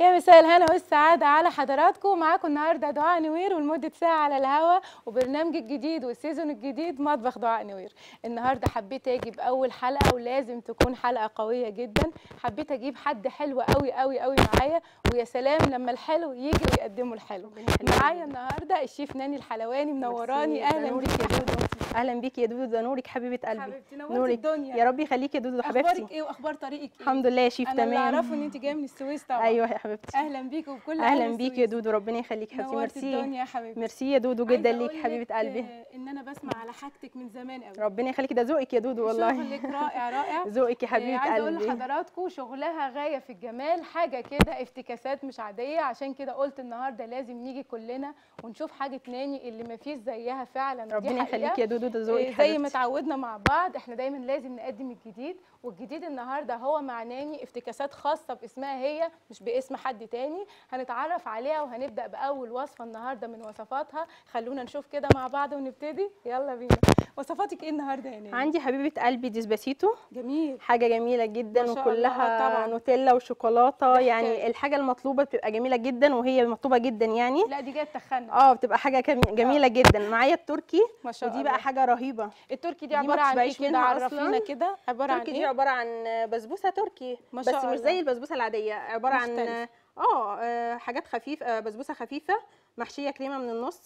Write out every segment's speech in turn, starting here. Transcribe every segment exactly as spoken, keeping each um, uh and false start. يا مساء الهنا والسعادة على حضراتكم. معاكم النهارده دعاء نوير ولمدة ساعة على الهوا، وبرنامج الجديد والسيزون الجديد مطبخ دعاء نوير. النهارده حبيت اجيب أول حلقة ولازم تكون حلقة قوية جدا، حبيت اجيب حد حلو قوي قوي قوي معايا، ويا سلام لما الحلو يجي ويقدمه الحلو. معايا النهارده الشيف ناني الحلواني، منوراني. أهلا بيكي يا دودو. أهلا بيكي يا دودو، نورك حبيبة قلبي. حبيبتي نورتي الدنيا. يا رب يخليكي يا دودو حبيبتي. أخبارك إيه وأخبار طريقك إيه؟ الحمد لله يا شيف تمام. أنا اللي أعرفه إن أنت جاية من السويس طبعا. أيوه يا حبيبتي. أهلا بيكي وبكل أهلا بيكي يا دودو، ربنا يخليكي يا حبيبتي. ميرسي يا حبيبتي. ميرسي يا دودو جدا ليك حبيبة قلبي. إن أنا بسمع على حاجتك من زمان قوي. ربنا يخليكي، ده ذوقك يا دودو والله. شغلك رائع رائع. ذوقك يا حبيبة قلبي. عايزة أقول لحضراتكم شغلها غاية في الجمال، حاجة كده افتكاسات مش عادية. عشان كده قلت النهارده لازم نيجي كلنا ونشوف حاجة ناني اللي ما فيش زيها فعلا. ربنا يخليكي يا دودو، ده ذوقك حبيبتي. زي ما اتعودنا مع بعض احنا دايما لازم نقدم الجديد، والجديد النهارده هو مع ناني افتكاسات خاصه باسمها هي مش باسم حد تاني. هنتعرف عليها وهنبدا باول وصفه النهارده من وصفاتها. خلونا نشوف كده مع بعض ونبتدي، يلا بينا. وصفاتك ايه النهارده يا ناني؟ عندي حبيبه قلبي ديسباسيتو. جميل، حاجه جميله جدا وكلها طبعا نوتيلا وشوكولاته، يعني الحاجه المطلوبه بتبقى جميله جدا وهي مطلوبه جدا يعني. لا دي جايه تخنق. اه بتبقى حاجه جميله جدا. معايا التركي، ما شاء الله، ودي بقى حاجه رهيبه. التركي دي عباره عن ايه كده؟ عرفينا كده عباره عن ايه؟ التركي دي عباره عن بسبوسه تركي بس مش زي البسبوسه العاديه، عباره عن اه حاجات خفيفه، بسبوسه خفيفه محشيه كريمه من النص،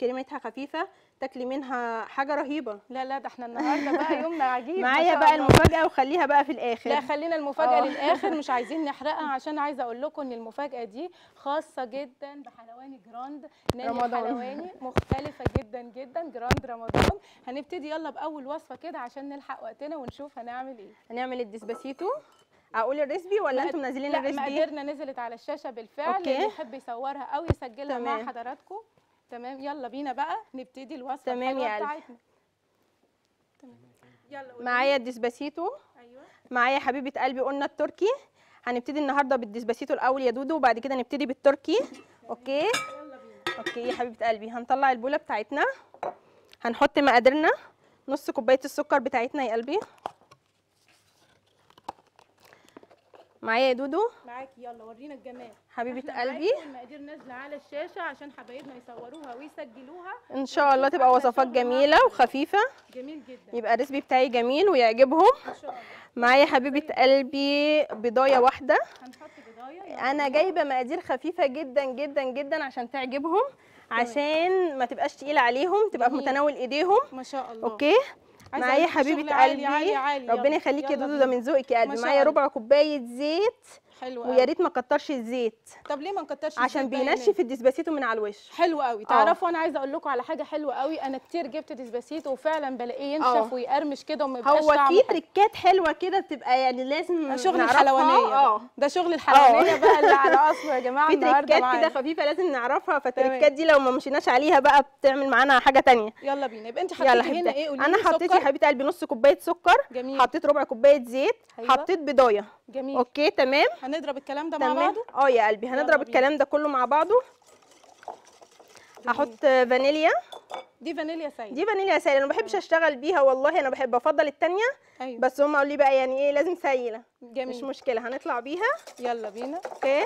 كريمتها خفيفه تاكلي منها حاجه رهيبه. لا لا ده احنا النهارده بقى يومنا عجيب. معايا بقى المفاجاه وخليها بقى في الاخر. لا خلينا المفاجاه أوه. للاخر، مش عايزين نحرقها، عشان عايزه اقول لكم ان المفاجاه دي خاصه جدا بحلواني جراند ناني الحلواني، مختلفه جدا جدا جراند رمضان. هنبتدي يلا باول وصفه كده عشان نلحق وقتنا ونشوف هنعمل ايه. هنعمل الديسباسيتو. اقول الريسبي ولا انتم منزلين الريسبي؟ لا مقاديرنا نزلت على الشاشه بالفعل. أوكي. اللي يحب يصورها او يسجلها مع حضراتكم. تمام يلا بينا بقى نبتدي الوصفه الحلوه بتاعتنا. تمام يلا. معايا الديسباسيتو. ايوه. معايا حبيبه قلبي، قلنا التركي. هنبتدي النهارده بالديسباسيتو الاول يا دودو، وبعد كده نبتدي بالتركي. اوكي يلا بينا. اوكي يا حبيبه قلبي، هنطلع البوله بتاعتنا، هنحط مقاديرنا نص كوبايه السكر بتاعتنا يا قلبي. معايا يا دودو؟ معاكي، يلا ورينا الجمال حبيبه قلبي. المقادير نازله على الشاشه عشان حبايبنا يصوروها ويسجلوها. ان شاء الله تبقى وصفات جميله وخفيفه. جميل جدا. يبقى الريسبي بتاعي جميل ويعجبهم ان شاء الله. معايا حبيبه قلبي بيضايه واحده. هنحط بيضايه. انا جايبه مقادير خفيفه جدا جدا جدا عشان تعجبهم، عشان ما تبقاش تقيله عليهم، تبقى في متناول ايديهم. ما شاء الله. اوكي. معايا حبيبه قلبي، عالي عالي، ربنا يخليكي يا دودو، ده من ذوقك يا قلبي. معايا ربع كوبايه زيت. حلو قوي. ويا ريت ما نكترش الزيت. طب ليه ما نكترش؟ عشان بينشف الديسباسيتو من على الوش. حلو قوي. تعرفوا انا عايزه اقول لكم على حاجه حلوه قوي، انا كتير جبت ديسباسيتو وفعلا بلاقيه ينشف ويقرمش كده وما يبقاش طعمه. هو في تريكات حلوه كده بتبقى يعني لازم شغل الحلوانيه. اه ده شغل الحلوانيه بقى اللي على اصله يا جماعه. في تريكات كده خفيفه لازم نعرفها، فالتريكات دي لو ما مشيناش عليها بقى بتعمل معانا حاجه ثانيه. يلا بينا. يبقى انت حطيتي هنا ايه؟ قولي. انا حطيت يا حبيبه قلبي نص كوبايه سكر. جميل. حطيت ربع كوبايه زيت. حطيت بيضايه. جميل. اوكي تمام. هنضرب الكلام ده مع بعضه. اه يا قلبي هنضرب الكلام ده كله مع بعضه. هحط فانيليا. دي فانيليا سائله. دي فانيليا سائله، انا ما بحبش اشتغل بيها والله، انا بحب افضل الثانيه. أيوة. بس هم قالوا لي بقى يعني ايه لازم سائله. جميل. مش مشكله هنطلع بيها. يلا بينا. اوكي.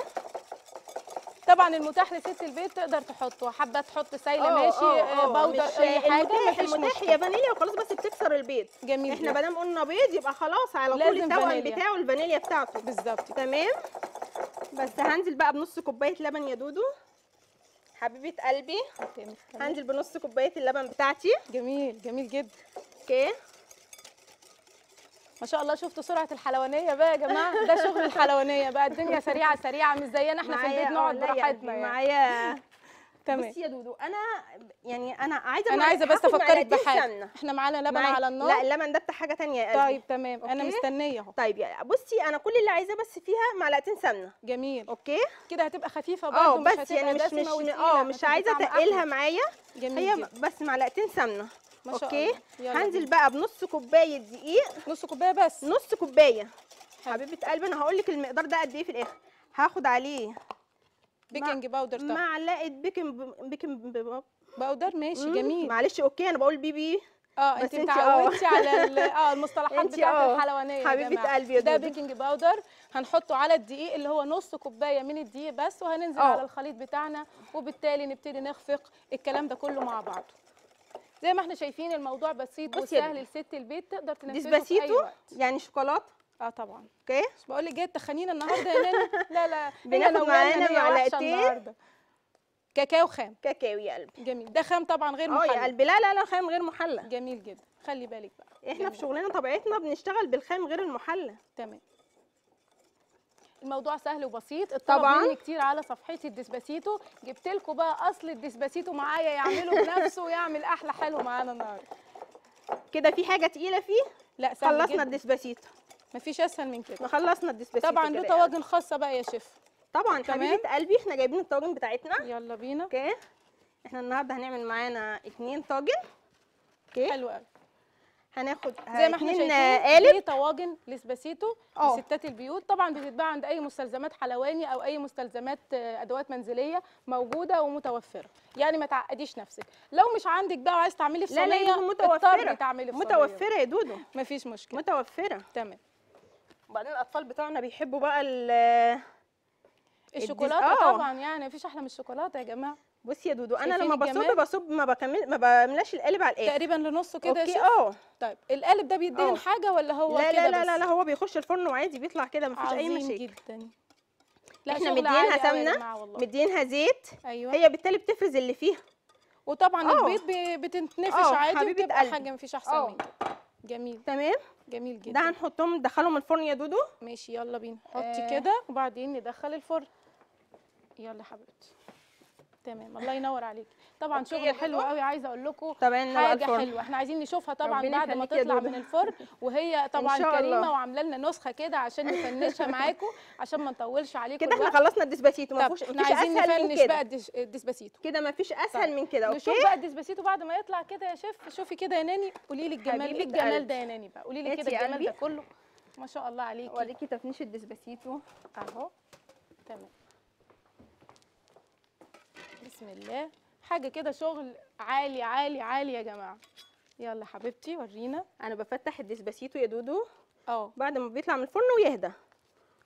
طبعا المتاح لست البيت تقدر تحطه، حابه تحط سايله ماشي، باودر اي حاجه مفيش مشكله. يا فانيليا وخلاص بس بتكسر البيض. جميل. احنا ما دام قلنا بيض يبقى خلاص على طول التوأم بتاعه الفانيليا بتاعته. بالظبط. تمام. بس هنزل بقى بنص كوبايه لبن يا دودو حبيبه قلبي. هنزل بنص كوبايه اللبن بتاعتي. جميل جميل جدا. اوكي ما شاء الله. شفتوا سرعه الحلوانيه بقى يا جماعه، ده شغل الحلوانيه بقى، الدنيا سريعه سريعه مش زينا احنا في البيت نقعد براحتنا. معايا. تمام. بصي يا دودو انا يعني انا عايزه انا عايزه بس افكرك بحاجه، احنا معانا لبن على النار. لا اللبن ده بتاع حاجه ثانيه يا قلبي. طيب تمام. أوكي. انا مستنيه اهو. طيب يعني بصي انا كل اللي عايزاه بس فيها معلقتين سمنه. جميل. اوكي كده هتبقى خفيفه برده، مش بس يعني مش مش اه مش عايزه تقلها معايا هي، بس معلقتين سمنه. اوكي هنزل بقى بنص كوبايه دقيق. نص كوبايه بس. نص كوبايه حبيبه قلبي. انا هقول لك المقدار ده قد ايه في الاخر. هاخد عليه بيكنج باودر. طبعا معلقه بيكنج بيكنج باودر. ماشي جميل. معلش اوكي انا بقول بيبي اه انت اتعودتي على اه المصطلحات بتاعت الحلوانيه حبيبه قلبي يا ده بيكنج باودر هنحطه على الدقيق اللي هو نص كوبايه من الدقيق بس، وهننزل أوه. على الخليط بتاعنا، وبالتالي نبتدي نخفق الكلام ده كله مع بعضه. زي ما احنا شايفين الموضوع بسيط وسهل لست البيت، تقدر تنفذه في اي وقت. يعني شوكولاته اه طبعا. اوكي مش بقول لك جايه تخنينا النهارده يا ناني، لا لا بناخد معانا معلقتين كاكاو خام. كاكاو يا قلبي جميل، ده خام طبعا غير محلى. اه يا قلبي لا لا لا خام غير محلى جميل جدا. خلي بالك بقى احنا في شغلنا طبيعتنا بنشتغل بالخام غير المحلى. تمام. الموضوع سهل وبسيط، الطلب مني كتير على صفحتي الديسباسيتو، جبت لكم بقى اصل الديسباسيتو معايا يعمله بنفسه ويعمل احلى حلو معانا النهارده. كده في حاجه تقيله فيه؟ لا سهل جدا. خلصنا الديسباسيتو، مفيش اسهل من كده. ما خلصنا الديسباسيتو طبعا. له طواجن خاصه بقى يا شيف. طبعا حبيبه قلبي احنا جايبين الطاجن بتاعتنا. يلا بينا. اوكي احنا النهارده هنعمل معانا اتنين طاجن. اوكي حلو قوي. هناخد زي ما احنا شايفين دي طواجن لسباسيتو لستات البيوت، طبعا بتتباع عند اي مستلزمات حلواني او اي مستلزمات ادوات منزليه، موجوده ومتوفره. يعني ما تعقديش نفسك، لو مش عندك بقى وعايز تعملي في صينيه لا لا متوفره تعملي في صينيه متوفره يا دودو مفيش مشكله متوفره. تمام. وبعدين الاطفال بتوعنا بيحبوا بقى الشوكولاته طبعا، يعني مفيش احلى من الشوكولاته يا جماعه. بصي يا دودو انا لما بصب بصب ما بكمل ما بعملش القالب على الاخر تقريبا لنصه كده. اوكي اه طيب القالب ده بيدهن حاجه ولا هو كده؟ لا لا لا لا هو بيخش الفرن وعادي بيطلع كده مفيش اي مشاكل جدا. لا احنا مديينها سمنه مديينها زيت. أيوة. هي بالتالي بتفرز اللي فيها، وطبعا البيض بتتنفش عادي وبتبقى حاجه مفيش احسن منها. جميل تمام جميل جدا. ده هنحطهم ندخلهم الفرن يا دودو. ماشي يلا بينا. حطي كده وبعدين ندخل الفرن. يلا حبيبتي. تمام الله ينور عليكي. طبعا شغل حلو قوي. عايزه اقول لكم حاجه حلوه احنا عايزين نشوفها طبعا بعد ما تطلع من الفرن، وهي طبعا كريمه وعامله لنا نسخه كده عشان نفنشها معاكم عشان ما نطولش عليكم كده. احنا خلصنا الديسباسيتو ما فيش اسهل من كده بقى. الديسباسيتو كده ما فيش اسهل من كده. اوكي نشوف بقى الديسباسيتو بعد ما يطلع كده يا شيف. شوفي كده يا ناني، قولي لي الجمال ايه الجمال ده يا ناني بقى، قولي لي كده الجمال ده كله ما شاء الله عليكي. اوريكي تفنيش الديسباسيتو اهو. تمام بسم الله. حاجه كده شغل عالي عالي عالي يا جماعه. يلا حبيبتي ورينا. انا بفتح الديسباسيتو يا دودو اه بعد ما بيطلع من الفرن ويهدى.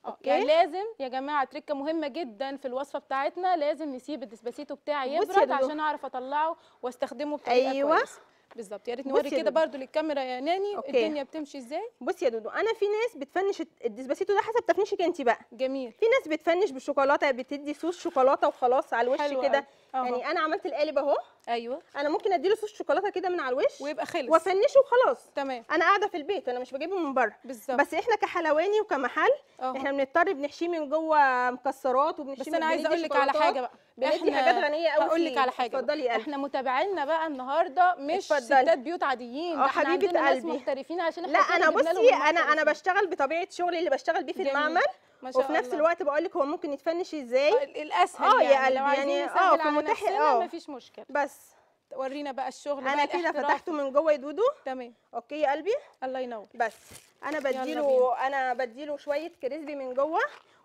اوكي يعني لازم يا جماعه تركه مهمه جدا في الوصفه بتاعتنا، لازم نسيب الديسباسيتو بتاعي يبرد عشان اعرف اطلعه واستخدمه بطريقه أيوة. كويسه بالظبط. يا ريت نوري كده برده للكاميرا يا ناني. أوكي. الدنيا بتمشي ازاي. بصي يا دودو انا في ناس بتفنش الديسباسيتو ده حسب تفنيشك انت بقى. جميل. في ناس بتفنش بالشوكولاته بتدي صوص شوكولاته وخلاص على الوش كده. أوه. يعني انا عملت القالب اهو. ايوه انا ممكن اديله صوص شوكولاته كده من على الوش ويبقى خلص وافنشه وخلاص. تمام. انا قاعده في البيت انا مش بجيبه من بره بالظبط. بس احنا كحلواني وكمحل أوه. احنا بنضطر بنحشيه من جوه مكسرات وبنحشيه. بس انا عايزه اقول لك على حاجه بقى، بندي حاجات غنيه قوي. هقول لك على حاجه بقى. احنا متابعينا بقى النهارده مش ستات بيوت عاديين، اه حبيبه قلبي محترفين. عشان لا انا بصي انا انا بشتغل بطبيعه شغلي اللي بشتغل بيه في المعمل، وفي نفس الوقت بقول لك هو ممكن يتفنش ازاي الاسهل. اه يا قلبي يعني اه في متاح اه مفيش مشكله. بس ورينا بقى الشغل بقى. انا كده فتحته من جوه يا دودو. تمام. اوكي يا قلبي الله ينور. بس انا بديله انا بديله شويه كريسبي من جوه،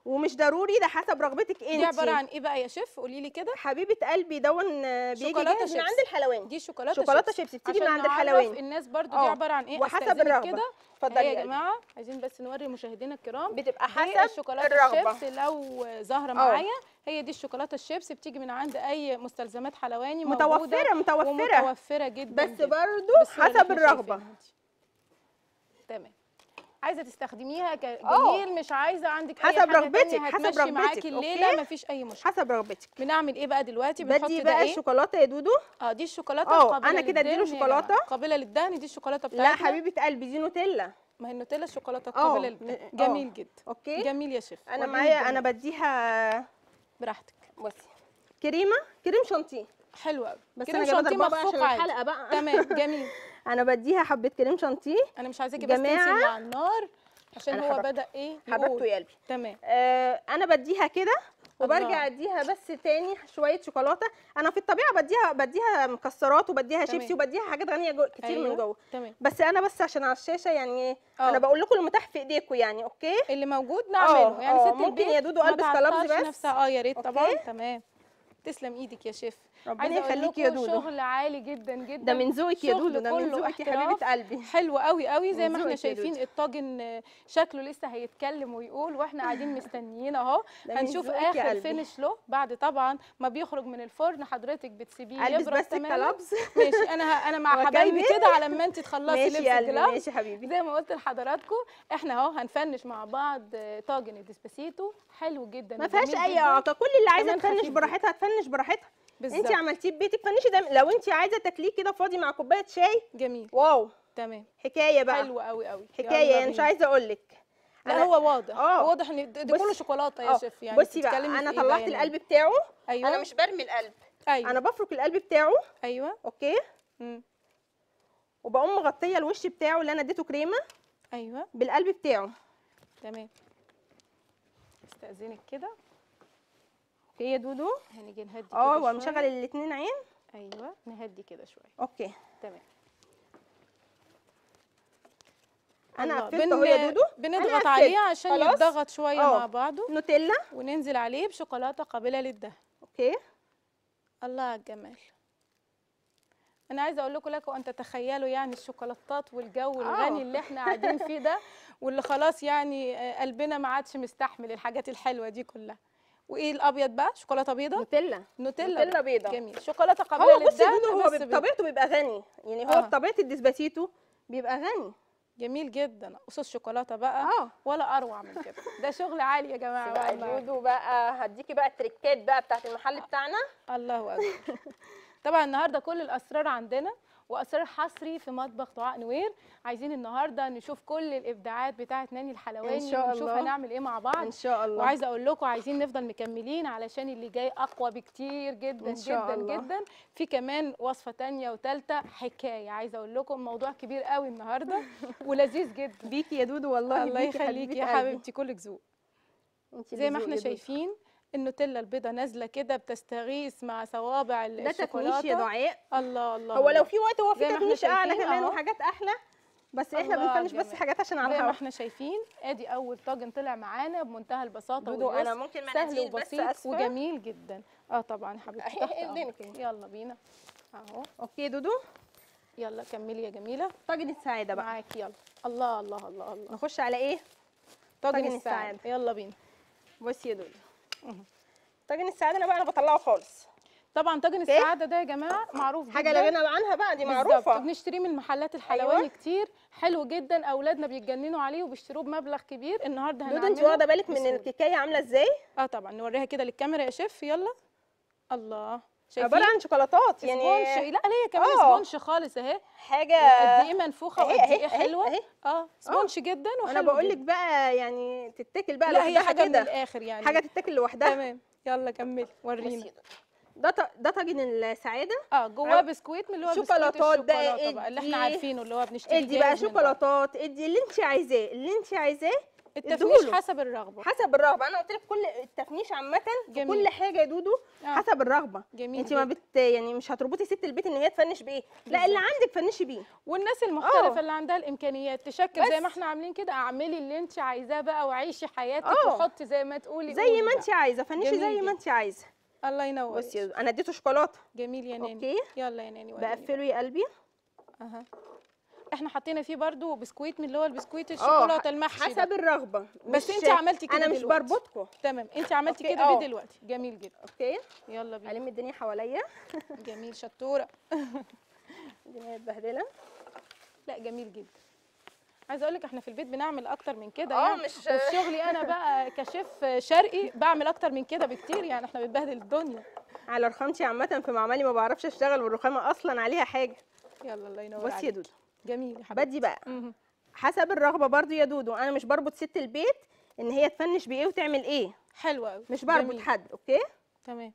ومش ضروري ده حسب رغبتك انت. دي عباره عن ايه بقى يا شيف قولي لي كده حبيبه قلبي؟ دون بيجي من عند الحلواني. دي شوكولاته شوكولاته شيبسي بتيجي من عند الحلواني. الناس برده دي عباره عن ايه وحسب الرغبه كده. اتفضلي يا جماعه. عايزين بس نوري مشاهدينا الكرام بتبقى حسب الشوكولاته الشيبس. لو ظاهره معايا هي دي الشوكولاته الشيبس بتيجي من عند اي مستلزمات حلواني، متوفره متوفره متوفره جدا بس برده حسب الرغبه. تمام. عايزه تستخدميها جميل، مش عايزه عندك حاجه حسب رغبتك حسب رغبتك معاكي الليله مفيش اي مشكله حسب رغبتك. بنعمل ايه بقى دلوقتي؟ بنحط دي بقى الشوكولاته يا دودو. اه دي الشوكولاته القابله. انا كده اديله شوكولاته قابله للدهن. دي الشوكولاته بتاعتنا. لا حبيبه قلبي دي نوتيلا. ما هي النوتيلا الشوكولاته القابله للدهن. جميل جدا. اوكي جميل يا شيف. انا معايا انا بديها براحتك. بصي كريمه كريم شانتيه حلوه قوي. بس انا جايبه شانتيه مفقوعه عشان الحلقه بقى. تمام جميل. انا بديها حبه كريم شانتيه. انا مش عايزاكي بس تنسي على النار عشان هو بدا ايه حبيبته يا قلبي. تمام. آه انا بديها كده وبرجع اديها بس تاني شويه شوكولاته. انا في الطبيعه بديها بديها مكسرات وبديها شيبسي وبديها حاجات غنيه جو كتير. أيوة. من جوه. تمام. بس انا بس عشان على الشاشه يعني أوه. انا بقول لكم المتاح في ايديكم يعني. اوكي اللي موجود نعمله يعني ست البيت ممكن يا دودو البس كلابز بس نفسها. اه يا ريت طبعا. تمام تسلم ايدك يا شيف. ربنا يخليكي يا دودو، شغل عالي جدا جدا. ده من ذوقك يا دودو، ده من ذوقك يا حبيبه قلبي. حلو قوي قوي زي ما احنا شايفين الطاجن شكله لسه هيتكلم ويقول، واحنا قاعدين مستنيين اهو. هنشوف اخر فينش له بعد طبعا ما بيخرج من الفرن، حضرتك بتسيبيه يبرد تماما. ماشي، انا انا مع حبايبي كده على ما انت تخلصي لبس الجلاب. ماشي يا حبيبي، زي ما قلت لحضراتكم احنا اهو هنفنش مع بعض طاجن الديسباسيتو. حلو جدا، ما فيهاش اي اعطاء، كل اللي عايزه تفنش براحتها تفنش براحتها. انت عملتيه في بيتك فنشي ده، لو انت عايزه تاكليه كده فاضي مع كوبايه شاي. جميل، واو، تمام، حكايه بقى، حلوه قوي قوي، حكايه. انا مش عايزه اقول لك، لا هو واضح، أوه. واضح ان ده كله شوكولاته يا شيف. يعني بصي بقى، انا طلعت يعني القلب بتاعه. أيوة. انا مش برمي القلب. أيوة. انا بفرك القلب بتاعه. ايوه، اوكي. امم وبقوم مغطيه الوش بتاعه اللي انا اديته كريمه. ايوه، بالقلب بتاعه. تمام، استاذنك كده. اوكي يا دودو، هنيجي نهدي كده. اه، وهنشغل الاثنين عين. ايوه، نهدي كده شويه. اوكي، تمام. انا قفلت اهو يا دودو، بنضغط عليه عشان يتضغط شويه مع بعضه. نوتيلا، وننزل عليه بشوكولاته قابله للدهن. اوكي، الله على الجمال. انا عايزه اقول لكم لكم ان تتخيلوا يعني الشوكولاتات والجو الغني اللي احنا قاعدين فيه ده، واللي خلاص يعني قلبنا ما عادش مستحمل الحاجات الحلوه دي كلها. وايه الابيض بقى؟ شوكولاته بيضه، نوتيلا، نوتيلا، نوتيلا بيضه. جميل، شوكولاته قابله للدهن. هو بصي، هو بطبيعته بيبقى غني، يعني هو بطبيعه الديسباسيتو بيبقى غني. جميل جدا، قصص شوكولاته بقى. أوه. ولا اروع من كده، ده شغل عالي يا جماعه. بقى دودو بقى هديكي بقى التريكات بقى بتاعت المحل بتاعنا. الله اكبر. طبعا النهارده كل الاسرار عندنا، واسرار حصري في مطبخ دعاء نوير. عايزين النهارده نشوف كل الابداعات بتاعت ناني الحلواني، ان شاء الله، ونشوف هنعمل ايه مع بعض ان شاء الله. وعايزه اقول لكم عايزين نفضل مكملين علشان اللي جاي اقوى بكتير جدا جدا الله. جدا. في كمان وصفه ثانيه وثالثه حكايه، عايزه اقول لكم موضوع كبير قوي النهارده ولذيذ جدا. بيكي يا دودو، والله الله يخليكي يا حبيبتي، كلك ذوق. زي ما احنا شايفين النوتيلا البيضه نازله كده بتستغيث مع صوابع الشوكولاته. ده تكنيش يا دعاء. الله الله، هو لو في وقت هو في تكنيش اعلى كمان وحاجات احلى، بس احنا بنفنش بس حاجات عشان على الهواء. زي ما احنا شايفين ادي اول طاجن طلع معانا بمنتهى البساطه واليسر، سهل وبسيط وجميل جدا. اه طبعا يا حبيبتي، تحت. يلا بينا اهو. اوكي دودو، يلا كملي يا جميله. طاجن السعاده بقى معاكي، يلا. الله الله الله الله، نخش على ايه؟ طاجن السعاده، يلا بينا. بصي يا دودو، طاجن السعاده انا بقى انا بطلعه خالص. طبعا طاجن السعاده ده يا جماعه معروف جدا، حاجه لا غنى عنها بقى، دي معروفه، بنشتريه من محلات الحلواني. أيوة. كتير، حلو جدا، اولادنا بيتجننوا عليه وبيشتروه بمبلغ كبير. النهارده هنعمله. دودو انت واخده بالك من الكيكايه عامله ازاي؟ اه طبعا، نوريها كده للكاميرا يا شيف، يلا. الله، عباره عن شوكولاتات يعني سبونش. لا هي كمان سبونش خالص اهي، حاجه قد ايه منفوخه وقد ايه حلوه. اهي اه سبونش جدا وحلوه. انا بقول لك بقى يعني تتاكل بقى لوحدها كده، حاجه من الاخر يعني، حاجه تتاكل لوحدها. تمام، يلا كملي ورينا. ده ده طاجن السعاده، اه جواه بسكويت من اللي هو شوكولاتات ده بقى اللي احنا عارفينه، اللي هو بنشتريه. ادي بقى شوكولاتات، ادي اللي انت عايزاه، اللي انت عايزاه. التفنيش حسب الرغبه، حسب الرغبه. انا قلت لك كل التفنيش عامه، كل حاجه يا دودو. آه. حسب الرغبه. جميل، انت ما بت يعني مش هتربطي ست البيت ان هي تفنش بايه، لا اللي عندك فنشي بيه. والناس المحترفه أوه. اللي عندها الامكانيات تشكل بس. زي ما احنا عاملين كده، اعملي اللي انت عايزاه بقى وعيشي حياتك. أوه. وحطي زي ما تقولي، زي ما انت عايزه فنشي زي ما انت عايزه. الله ينور. بصي انا اديته شوكولاته. جميل يا ناني. اوكي، يلا يا ناني بقفله يا قلبي. اها، احنا حطينا فيه برضو بسكويت من اللي هو البسكويت الشوكولاته المحشي، حسب الرغبه. بس انت عملتي كده، انا مش بربطكم. تمام، انت عملتي كده بيه دلوقتي. جميل جدا. اوكي، يلا بينا الم الدنيا حواليا. جميل، شطوره. الدنيا متبهدله. لا جميل جدا. عايزه اقول لك احنا في البيت بنعمل اكتر من كده يعني، مش وفي شغلي انا بقى كشيف شرقي بعمل اكتر من كده بكتير يعني. احنا بنبهدل الدنيا على رخامتي عامه في معملي، ما بعرفش اشتغل والرخامه اصلا عليها حاجه. يلا الله ينور عليك. بصي يا دودو، جميل يا حبيبتي، بدي بقى مم. حسب الرغبه برضو يا دودو، انا مش بربط ست البيت ان هي تفنش بايه وتعمل ايه. حلوه قوي، مش بربط. جميل. حد. اوكي تمام،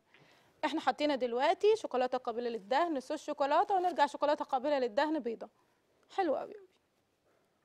احنا حطينا دلوقتي شوكولاته قابله للدهن، صوص شوكولاته، ونرجع شوكولاته قابله للدهن بيضه. حلوه قوي.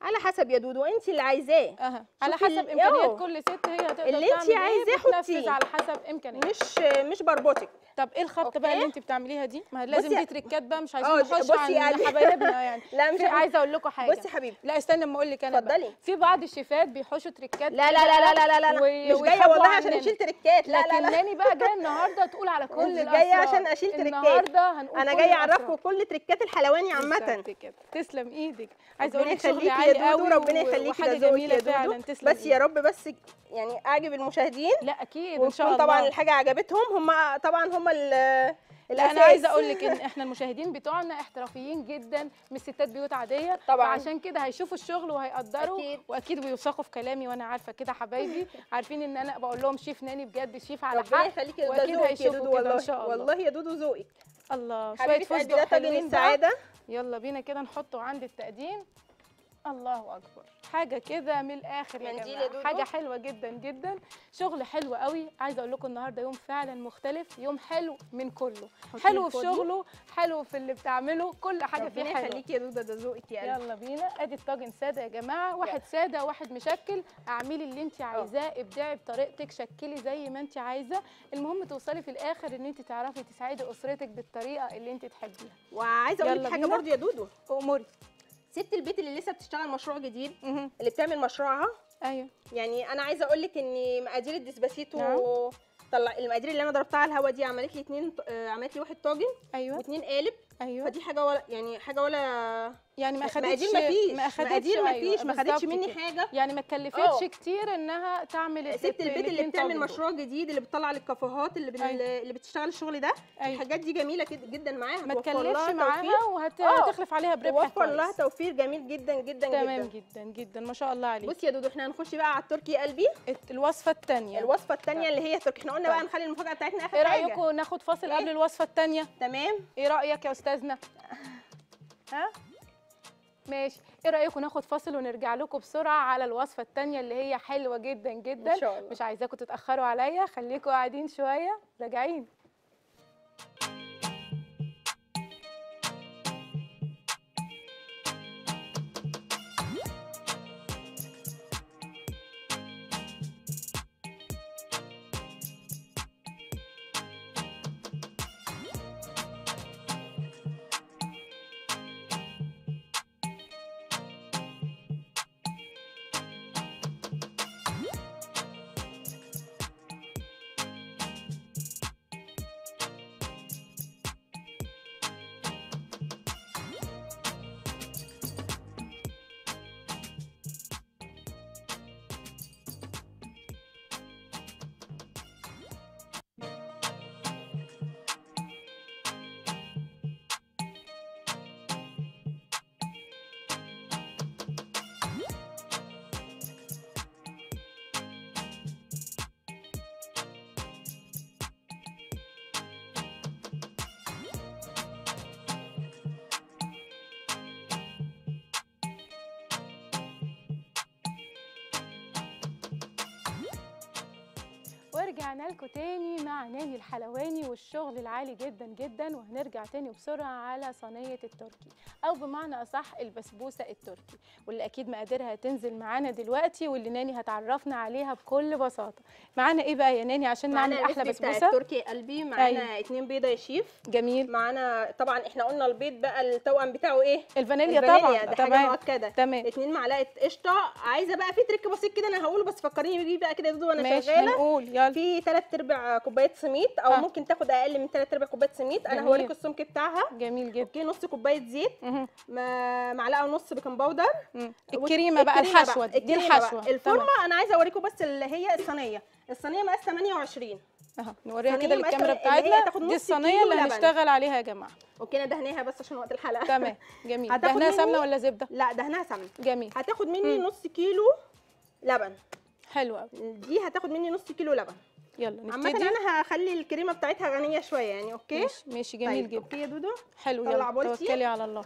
على حسب يا دودو انت اللي عايزاه. اها على حسب امكانيات كل ست هي هتقدر اللي انت عايزاه حطيه على حسب امكانياتك، مش مش بربطك. طب ايه الخطه بقى اللي انت بتعمليها دي؟ ما لازم دي تريكات بقى، مش عايزين نخش على حبايبنا يعني. لا مش عايزه اقول لكم حاجه. بصي حبيبي، لا استني اما اقول لك انا. اتفضلي. في بعض الشيفات بيحوشوا تريكات. لا لا لا لا لا لا لا مش جايه والله عشان نشيل تريكات. لا لا لا لكن ناني بقى جايه النهارده تقول على كل الاسرار. جايه عشان اشيل تريكات النهارده. هنقول انا جايه اعرفكم كل تريكات الحلواني عامه. تسلم ايدك. عايزه اقول لك شغل عالي قوي، ربنا يخليكي يا جميله فعلا. تسلم. بس يا رب بس يعني اعجب المشاهدين. لا اكيد ان شاء الله. طبعا الحاجه عجبتهم هم طبعا هم ال لا انا عايزه اقول لك ان احنا المشاهدين بتوعنا احترافيين جدا، مش ستات بيوت عاديه طبعا، عشان كده هيشوفوا الشغل وهيقدروا أكيد. واكيد بيوثقوا في كلامي، وانا عارفه كده حبايبي عارفين ان انا بقول لهم شيف ناني بجد شيف على حق. ربنا يخليكي يا دودو، هيشوفوا كده ان شاء الله. والله يا دودو ذوقك الله شويه فستق حلوين سعاده. يلا بينا كده نحطه عند التقديم. الله اكبر، حاجه كده من الاخر يا جماعه، حاجه حلوه جدا جدا، شغل حلو قوي. عايزه اقول لكم النهارده يوم فعلا مختلف، يوم حلو من كله، حلو في شغله، حلو في اللي بتعمله، كل حاجه فيه حلوه. خليكي يا دوده ده ذوقك يعني. يلا بينا، ادي الطاجن ساده يا جماعه، واحد ساده واحد مشكل، اعملي اللي انت عايزاه، ابدعي بطريقتك، شكلي زي ما انت عايزه، المهم توصلي في الاخر ان انت تعرفي تسعدي اسرتك بالطريقه اللي انت تحبيها. وعايزه اقول لك حاجه برده يا دودو، اموري ست البيت اللي لسه بتشتغل مشروع جديد، اللي بتعمل مشروعها. ايوه يعني انا عايزه اقول لك ان مقادير الدسباسيتو نعم. طلع المقادير اللي انا ضربتها على الهوا دي عملت لي اتنين، عملت لي واحد طاجن ايوه واثنين قالب. ايوه فدي حاجه ولا يعني حاجه ولا يعني ما اخدتش ما اخدتش ما فيش ما اخدتش مني حاجه يعني ما اتكلفتش كتير انها تعمل. ست البيت اللي بتعمل مشروع جديد، اللي بتطلع للكافيهات، اللي أيوة. اللي بتشتغل الشغل ده أيوة. الحاجات دي جميله جدا معاها، ما تكلفش معاها وهتخلف عليها بربح كويس، وفر لها توفير جميل جدا جدا جدا. تمام جدا جدا ما شاء الله عليك. بصي يا دودو احنا هنخش بقى على التركي قلبي، الوصفه الثانيه الوصفه الثانيه اللي هي التركي. احنا قلنا بقى نخلي المفاجاه بتاعتنا اخر حاجه. ايه رايكم ناخد فاصل قبل الوصفه الثانيه؟ تمام. ايه رايك يا استاذنا؟ ها ماشي، ايه رايكم ناخد فاصل ونرجع لكم بسرعه على الوصفه الثانيه اللي هي حلوه جدا جدا ان شاء الله. مش عايزاكم تتاخروا عليا، خليكم قاعدين شويه راجعين. ورجعنا لكم تاني مع ناني الحلواني والشغل العالي جدا جدا، وهنرجع تاني بسرعه على صينيه التركي او بمعنى اصح البسبوسه التركي، واللي اكيد مقاديرها هتنزل معانا دلوقتي، واللي ناني هتعرفنا عليها بكل بساطه. معانا ايه بقى يا ناني عشان نعمل احلى بسبوسه؟ معانا التركي قلبي، معانا اتنين بيضه يا شيف. جميل. معانا طبعا احنا قلنا البيض بقى التوأم بتاعه ايه؟ الفانيليا طبعا، ده حاجه مؤكده. تمام. اتنين معلقه قشطه. عايزه بقى في تريك بسيط كده انا هقوله، بس فكريني بيه بقى كده يا دودو وانا شغاله. في ثلاث ارباع كوبايه سميد او آه. ممكن تاخد اقل من ثلاث ارباع كوبايه سميد، انا هوريك السمك بتاعها. جميل جدا. اوكي. نص كوبايه زيت، معلقه ونص بيكنج باودر. الكريمه بقى الحشوه دي الحشوه بقى. الفورمه انا عايزه اوريكم بس اللي هي الصينيه، الصينيه مقاس ثمانية وعشرين اهو، نوريها كده للكاميرا بتاعتنا. دي الصينيه اللي هنشتغل عليها يا جماعه. اوكي انا دهناها بس عشان وقت الحلقه. تمام جميل. دهناها سمنه ولا زبده؟ لا دهناها سمنه. جميل. هتاخد مني نص كيلو لبن. حلو قوي. دي هتاخد مني نص كيلو لبن. يلا نبتدي. عامة انا هخلي الكريمه بتاعتها غنيه شويه يعني. اوكي ماشي ماشي جميل. طيب. جدا. اوكي يا دودو. حلو يلا توكلي على الله.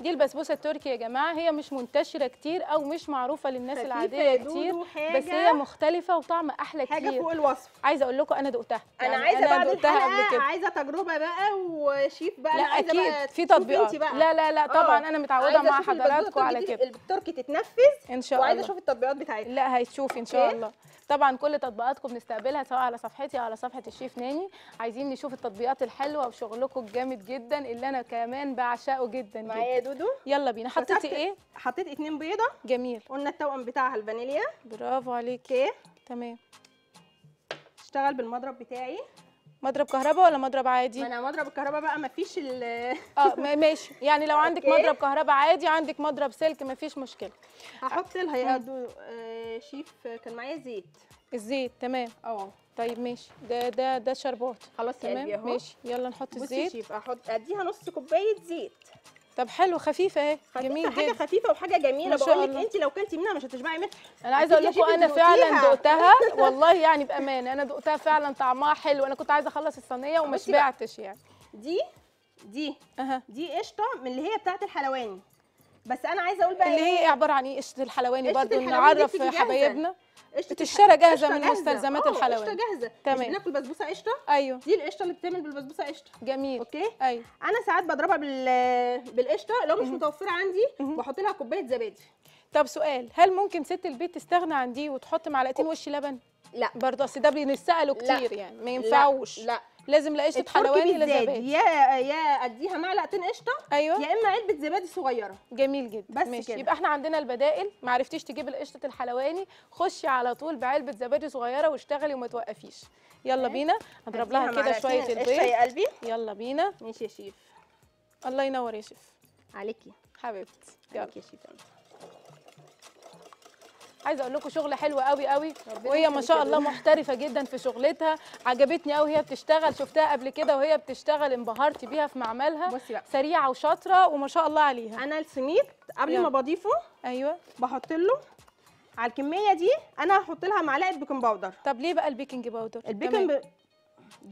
دي البسبوسه التركي يا جماعه، هي مش منتشره كتير او مش معروفه للناس العاديه كتير، بس هي مختلفه وطعم احلى كتير، حاجه فوق الوصف. عايزه اقول لكم انا دقتها، انا يعني عايزه بعد الحلقه عايزه تجربه بقى وشيف بقى. لا اكيد في تطبيقات، لا لا لا طبعا أوه. انا متعوده مع حضراتكم على كده، التركي تتنفذ ان شاء الله، وعايزه اشوف التطبيقات بتاعتها. لا هيشوف ان شاء الله، طبعا كل تطبيقاتكم بنستقبلها سواء على صفحتي او على صفحه الشيف ناني، عايزين نشوف التطبيقات الحلوه وشغلكم الجامد جدا اللي انا كمان بعشقه جدا. معايا يا دودو؟ يلا بينا. حطيتي ايه؟ حطيت اتنين بيضه. جميل. قلنا التوأم بتاعها الفانيليا. برافو عليكي. تمام. اشتغل بالمضرب بتاعي. مضرب كهرباء ولا مضرب عادي؟ ما انا مضرب الكهرباء بقى مفيش ال اه ماشي، يعني لو عندك مضرب كهرباء عادي، عندك مضرب سلك مفيش مشكله. هحط لها يا دودو آه شيف كان معايا زيت. الزيت تمام. اه طيب ماشي، ده ده ده شربات خلاص تمام. ماشي يلا نحط الزيت. بصي شيف احط اديها نص كوبايه زيت. طب حلو، خفيفه اهي، جميل حاجه جدا. خفيفه وحاجه جميله، بقول لك انت لو كلتي منها مش هتشبعي منها. انا عايزه اقول لكم انا فعلا دقتها والله، يعني بامانه انا دقتها فعلا طعمها حلو، انا كنت عايزه اخلص الصينيه وما شبعتش يعني. دي دي أه. دي قشطه من اللي هي بتاعه الحلواني، بس انا عايزه اقول بقى اللي هي إيه؟ عباره عن ايه قشطه الحلواني؟ برضو نعرف حبايبنا الشرا جاهزه من مستلزمات الحلواني. قشطه جاهزه. تمام. بناكل بسبوسه قشطه. ايوه دي القشطه اللي بتعمل بالبسبوسه قشطه. جميل. اوكي. ايوه انا ساعات بضربها بال بالقشطه لو مش متوفره عندي، بحط لها كوبايه زبادي. طب سؤال، هل ممكن ست البيت تستغنى عن دي وتحط معلقتين وش لبن؟ لا برضه، اصل ده بنساله كتير يعني ما ينفعوش. لا, لا. لازم لا قشطه حلواني لا زبادي، يا يا اديها معلقتين قشطه. أيوة. يا اما علبه زبادي صغيره. جميل جدا. بس ماشي كده. يبقى احنا عندنا البدائل، ما عرفتيش تجيب القشطه الحلواني خشي على طول بعلبه زبادي صغيره واشتغلي وما توقفيش. يلا بينا هضرب لها كده شويه البيض يا قلبي. يلا بينا. ماشي يا شيف. الله ينور يا شيف. عليكي حبيبتي. يلا يا شيف. عايزه اقول لكم شغل حلو قوي قوي، وهي ما شاء الله محترفه جدا في شغلتها، عجبتني قوي وهي بتشتغل، شفتها قبل كده وهي بتشتغل انبهرت بيها في معملها. بصي بقى، سريعه وشاطره وما شاء الله عليها. انا السميد قبل يوم. ما بضيفه ايوه بحط له على الكميه دي، انا هحط لها معلقه بيكنج باودر. طب ليه بقى البيكنج باودر؟ البيكنج ب...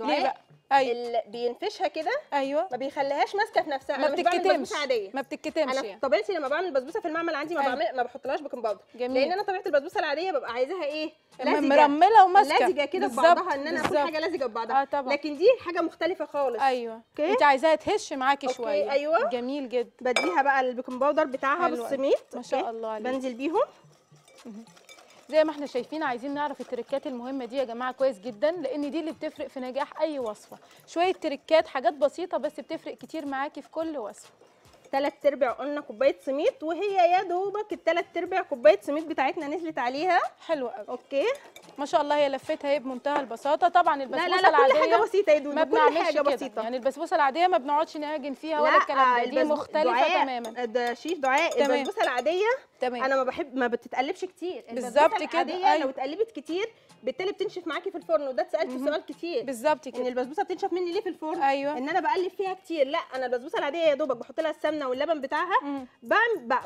ليه بقى؟ ايوه بينفشها كده. ايوه ما بيخليهاش ماسكه في نفسها، ما بتتكتمش عاديه، ما بتتكتمش. انا طبيعتي لما بعمل بسبوسه في المعمل عندي ما أيوة. بعمل ما بحطلهاش بيكنج باودر، لان انا طبيعه البسبوسه العاديه ببقى عايزاها ايه، مرمله وماسكه لزجه كده في بعضها، ان انا اكل حاجه لزجه في بعضها. آه طبعا. لكن دي حاجه مختلفه خالص. ايوه انت عايزاها تهش معاكي شويه. ايوه جميل جدا. بديها بقى البيكنج باودر بتاعها بالسميد ما شاء الله عليك. بنزل بيهم زي ما احنا شايفين. عايزين نعرف التريكات المهمه دي يا جماعه كويس جدا، لان دي اللي بتفرق في نجاح اي وصفه. شويه تريكات، حاجات بسيطه بس بتفرق كتير معاكي في كل وصفه. ثلاث ارباع قلنا كوبايه سميد، وهي يا دوبك الثلاث ارباع كوبايه سميد بتاعتنا نزلت عليها. حلوه قوي. اوكي ما شاء الله هي لفتها هي بمنتهى البساطه. طبعا البسبوسه لا لا لا العاديه كل حاجه بسيطه يا دودو، كل حاجه بسيطه. يعني البسبوسه العاديه ما بنقعدش نهاجم فيها ولا الكلام ده، دي مختلفه تماما. ده شيف دعاء البسبوسه العاديه تمام. انا ما بحب ما بتتقلبش كتير. بالظبط كده. لو اتقلبت كتير بالتالي بتنشف معاكي في الفرن، وده اتسالت سؤال كتير. بالظبط كده. ان البسبوسه بتنشف مني ليه في الفرن؟ ايوه ان انا بقلب فيها كتير. لا انا البسبوسه العاديه يا دوبك بحط لها السمنه واللبن بتاعها،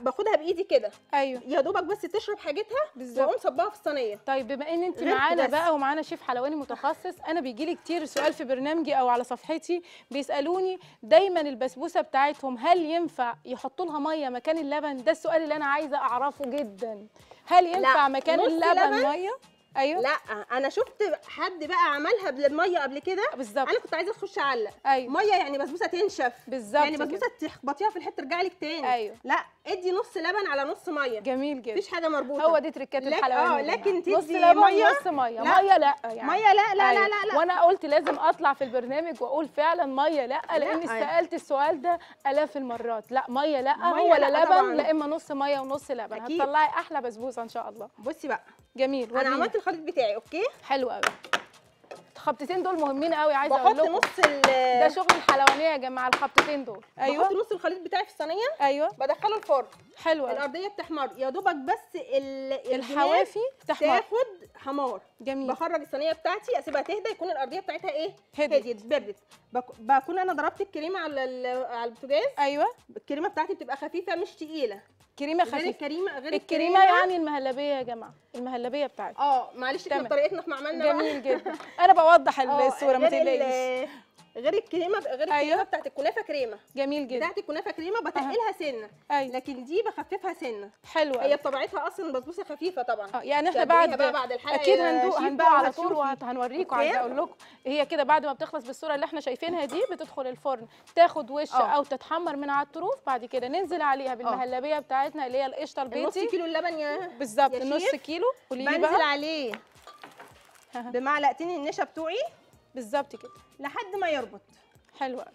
باخدها بايدي كده. ايوه يا دوبك بس تشرب حاجتها واقوم صباها في الصينيه. طيب بما ان انت معانا بقى ومعانا شيف حلواني متخصص، انا بيجي لي كتير سؤال في برنامجي او على صفحتي بيسالوني دايما البسبوسه بتاعتهم هل ينفع يحطوا لها ميه مكان اللبن؟ ده السؤال اللي انا عايزه اعرفه جدا. هل ينفع مكان اللبن ميه؟ ايوه لا انا شفت حد بقى عملها بالميه قبل كده. بالظبط انا كنت عايزه اخش اعلق. أيوة. ميه يعني بسبوسه تنشف. بالظبط يعني بسبوسه تخبطيها في الحته ترجع لك تاني. أيوة. لا ادي نص لبن على نص ميه. جميل جدا. مفيش حاجه مربوطه، هو دي تركات الحلواني. اه لكن تدي نص لبن نص ميه. ميه لا يعني ميه لا لا. أيوة. لا لا لا وانا قلت لازم اطلع في البرنامج واقول فعلا ميه لا، لان سالت السؤال ده الاف المرات. لا ميه لا، هو لا لبن لا، اما نص ميه ونص لبن هتطلعي احلى بسبوسه ان شاء الله. بصي بقى جميل. انا عملت الخليط بتاعي. اوكي حلو قوي. الخبطتين دول مهمين قوي. عايزه اقول لكم بحط نص ال ده شغل الحلوانيه يا جماعه، الخبطتين دول. ايوه بحط نص الخليط بتاعي في الصينيه. ايوه بدخله الفرن. حلو قوي. الارضيه بتحمر يا دوبك بس الحوافي تحمر تاخد حمار. جميل. بخرج الصينيه بتاعتي اسيبها تهدى، يكون الارضيه بتاعتها ايه، هديت بردت. بكون انا ضربت الكريمه على على البوتاجاز. ايوه الكريمه بتاعتي بتبقى خفيفه مش تقيله. كريمه خفيفه غير الكريمه غير الكريمه يعني المهلبيه يا جماعه، المهلبيه بتاعتي. اه معلش احنا طريقتنا في معملنا. جميل جدا. انا بوضح الصوره ما تقلقيش. غير الكريمه غير الكريمه أيوه. بتاعت الكنافه كريمه جميل جدا، بتاعت الكنافه كريمه بتقلها سنه أيوه. لكن دي بخففها سنه. حلوه هي بطبيعتها اصلا بسبوسه خفيفه طبعا اه يعني احنا بعد بقى بعد الحلقه اكيد هندوق هندوق على طول وهنوريكم. عايزه اقول لكم هي كده بعد ما بتخلص بالصوره اللي احنا شايفينها دي بتدخل الفرن تاخد وش أوه. او تتحمر من على الطروف، بعد كده ننزل عليها بالمهلبيه أوه. بتاعتنا اللي هي القشطه البيتي نص كيلو اللبن يا بالظبط نص كيلو بنزل عليه بمعلقتين النشا بتوعي بالظبط كده لحد ما يربط. حلو قوي.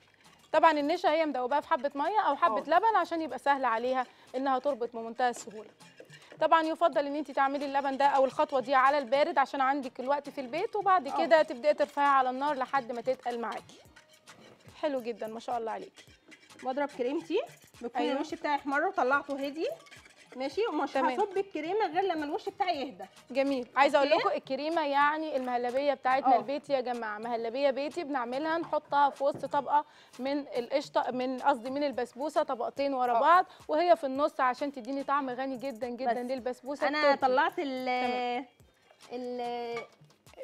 طبعا النشا هي مدوباها في حبه ميه او حبه أوه. لبن عشان يبقى سهل عليها انها تربط بمنتهى السهوله. طبعا يفضل ان انت تعملي اللبن ده او الخطوه دي على البارد عشان عندك الوقت في البيت، وبعد كده تبداي ترفعيها على النار لحد ما تتقل معاكي. حلو جدا ما شاء الله عليكي. بضرب كريمتي بكون أيوه. الوش بتاعي احمر وطلعته هدي ماشي، ومش هصب الكريمه غير لما الوش بتاعي يهدى. جميل. عايزه اقول لكم الكريمه يعني المهلبيه بتاعتنا البيتي يا جماعه، مهلبيه بيتي بنعملها نحطها في وسط طبقه من القشطه من قصدي من البسبوسه طبقتين ورا بعض وهي في النص عشان تديني طعم غني جدا جدا للبسبوسه. انا طلعت ال ال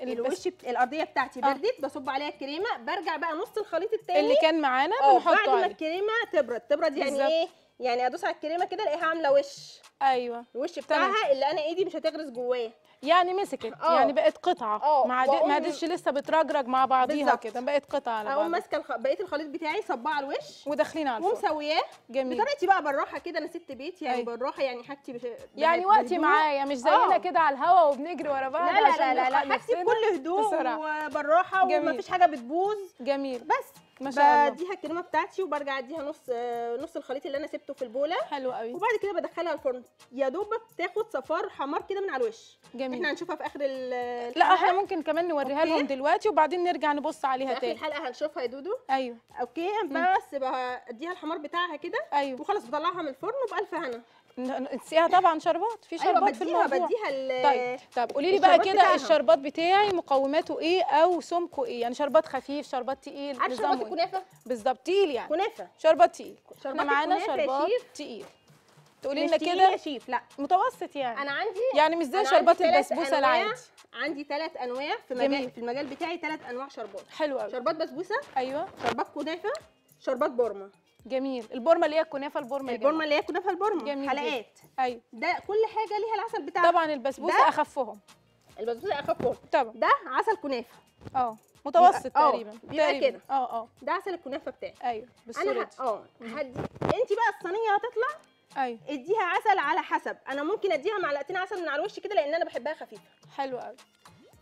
الوش الارضيه بتاعتي بردت بصب عليها الكريمه، برجع بقى نص الخليط الثاني اللي كان معانا بنحطه بعد ما الكريمه تبرد. تبرد يعني ايه؟ يعني ادوس على الكريمه كده الاقيها عامله وش. ايوه الوش بتاعها اللي انا ايدي مش هتغرز جواه يعني مسكت أوه. يعني بقت قطعه ما عادتش لسه بترجرج مع بعضيها كده، بقت قطعه على بعضها. اقوم ماسكه بقيه الخليط بتاعي صباه على الوش وداخلين على الفرن ومسوياه بطريقتي بقى بالراحه كده. انا ست بيت يعني أيوة. بالراحه يعني حاجتي بش... يعني وقتي معايا مش زينا كده على الهوا وبنجري ورا بعض. لا لا لا لا حاجتي بكل هدوء وبالراحه ومفيش حاجه بتبوظ. جميل. بس ما شاء الله بديها الكريمه بتاعتي وبرجع اديها نص نص الخليط اللي انا سبته في البوله. حلو قوي. وبعد كده بدخلها الفرن يا دوب بتاخد صفار حمار كده من على الوش. جميل. احنا هنشوفها في اخر الحلقه. لا احنا ممكن كمان نوريها لهم دلوقتي وبعدين نرجع نبص عليها تاني. اخر الحلقه هنشوفها يا دودو. ايوه اوكي. بس بديها الحمار بتاعها كده ايوه وخلاص بطلعها من الفرن وبالف هنا. نسقيها طبعا شربات في شربات أيوة في الموضوع. بديها طيب طب قولي لي بقى كده الشربات بتاعي مقوماته ايه او سمكه ايه؟ يعني شربات خفيف شربات تقيل؟ عارف شربات الكنافه بالظبط تقيل يعني كنافه شربات تقيل. احنا معانا شربات تقيل تقولي لنا كده شيف؟ لا متوسط يعني. انا عندي يعني مش زي شربات البسبوسه العادي. عندي ثلاث انواع في المجال في المجال بتاعي ثلاث انواع شربات. حلو قوي. شربات بسبوسه ايوه شربات كنافه شربات بورما. جميل. البورمه اللي هي الكنافه البورمه البورمه اللي هي الكنافه البورمه حلقات ايوه ده كل حاجه ليها العسل بتاعها. طبعا البسبوسه اخفهم البسبوسه اخفهم طبعا. ده عسل كنافه اه متوسط تقريبا بيبقى كده اه اه ده عسل الكنافه بتاعي ايوه بالصوره دي اه هدي. انت بقى الصينيه هتطلع ايوه اديها عسل على حسب. انا ممكن اديها معلقتين عسل من على الوش كده لان انا بحبها خفيفه. حلو قوي.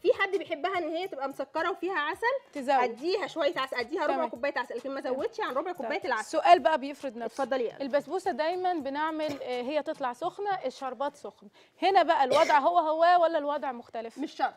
في حد بيحبها ان هي تبقى مسكره وفيها عسل تزود اديها شويه عسل اديها ربع كوبايه عسل لكن ما زودش عن ربع كوبايه العسل. السؤال بقى بيفرض نفسه. اتفضلي. البسبوسه دايما بنعمل هي تطلع سخنه الشربات سخن، هنا بقى الوضع هو هو ولا الوضع مختلف؟ مش شرط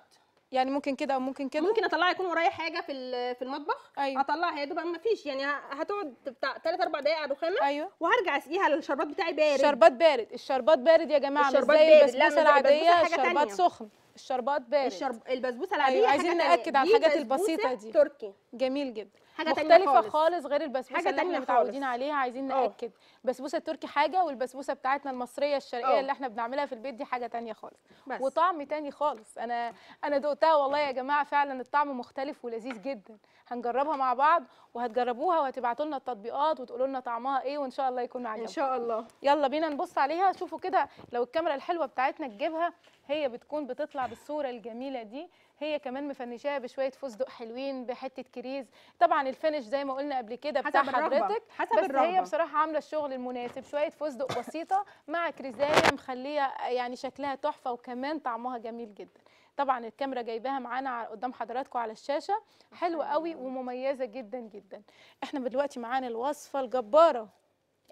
يعني ممكن كده او ممكن كده. ممكن اطلعها يكون ورايا حاجه في في المطبخ أيوة. اطلعها يا دوب ما فيش يعني هتقعد بتاع ثلاث اربع دقائق على الرخامه أيوة. وهرجع اسقيها. الشربات بتاعي بارد. شربات بارد. الشربات بارد يا جماعه مش زي البسبوسه العاديه الشربات سخن. الشربات بارد. الشرب... البسبوسه العاديه أيوة. عايزين ناكد على الحاجات البسيطه دي. تركي. جميل جدا. حاجه مختلفه خالص غير البسبوسه اللي احنا متعودين عليها. عايزين ناكد البسبوسه التركي حاجه والبسبوسه بتاعتنا المصريه الشرقيه أوه. اللي احنا بنعملها في البيت دي حاجه ثانيه خالص بس. وطعم ثاني خالص. انا انا دقتها والله يا جماعه فعلا الطعم مختلف ولذيذ جدا. هنجربها مع بعض وهتجربوها وهتبعتوا لنا التطبيقات وتقولوا لنا طعمها ايه وان شاء الله يكون عجبكم. ان شاء الله. يلا بينا نبص عليها. شوفوا كده لو الكاميرا الحلوه بتاعتنا تجيبها هي بتكون بتطلع بالصوره الجميله دي. هي كمان مفنشاها بشويه فستق حلوين بحته كريز. طبعا الفينش زي ما قلنا قبل كده بتاع حضرتك حسب بس الرغبة. هي بصراحه عامله الشغل المناسب شويه فستق بسيطه مع كريزايه مخليه يعني شكلها تحفه وكمان طعمها جميل جدا. طبعا الكاميرا جايباها معانا قدام حضراتكم على الشاشه. حلوه قوي ومميزه جدا جدا. احنا دلوقتي معانا الوصفه الجباره.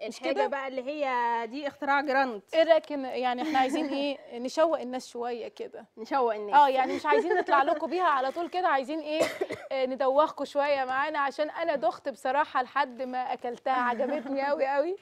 الحاجه بقى اللي هي دي اختراع جراند. ايه رايك يعني احنا عايزين ايه نشوق الناس شويه كده. نشوق الناس اه يعني مش عايزين نطلع لكم بيها على طول كده. عايزين ايه ندوخكم شويه معانا عشان انا دخت بصراحه لحد ما اكلتها عجبتني قوي قوي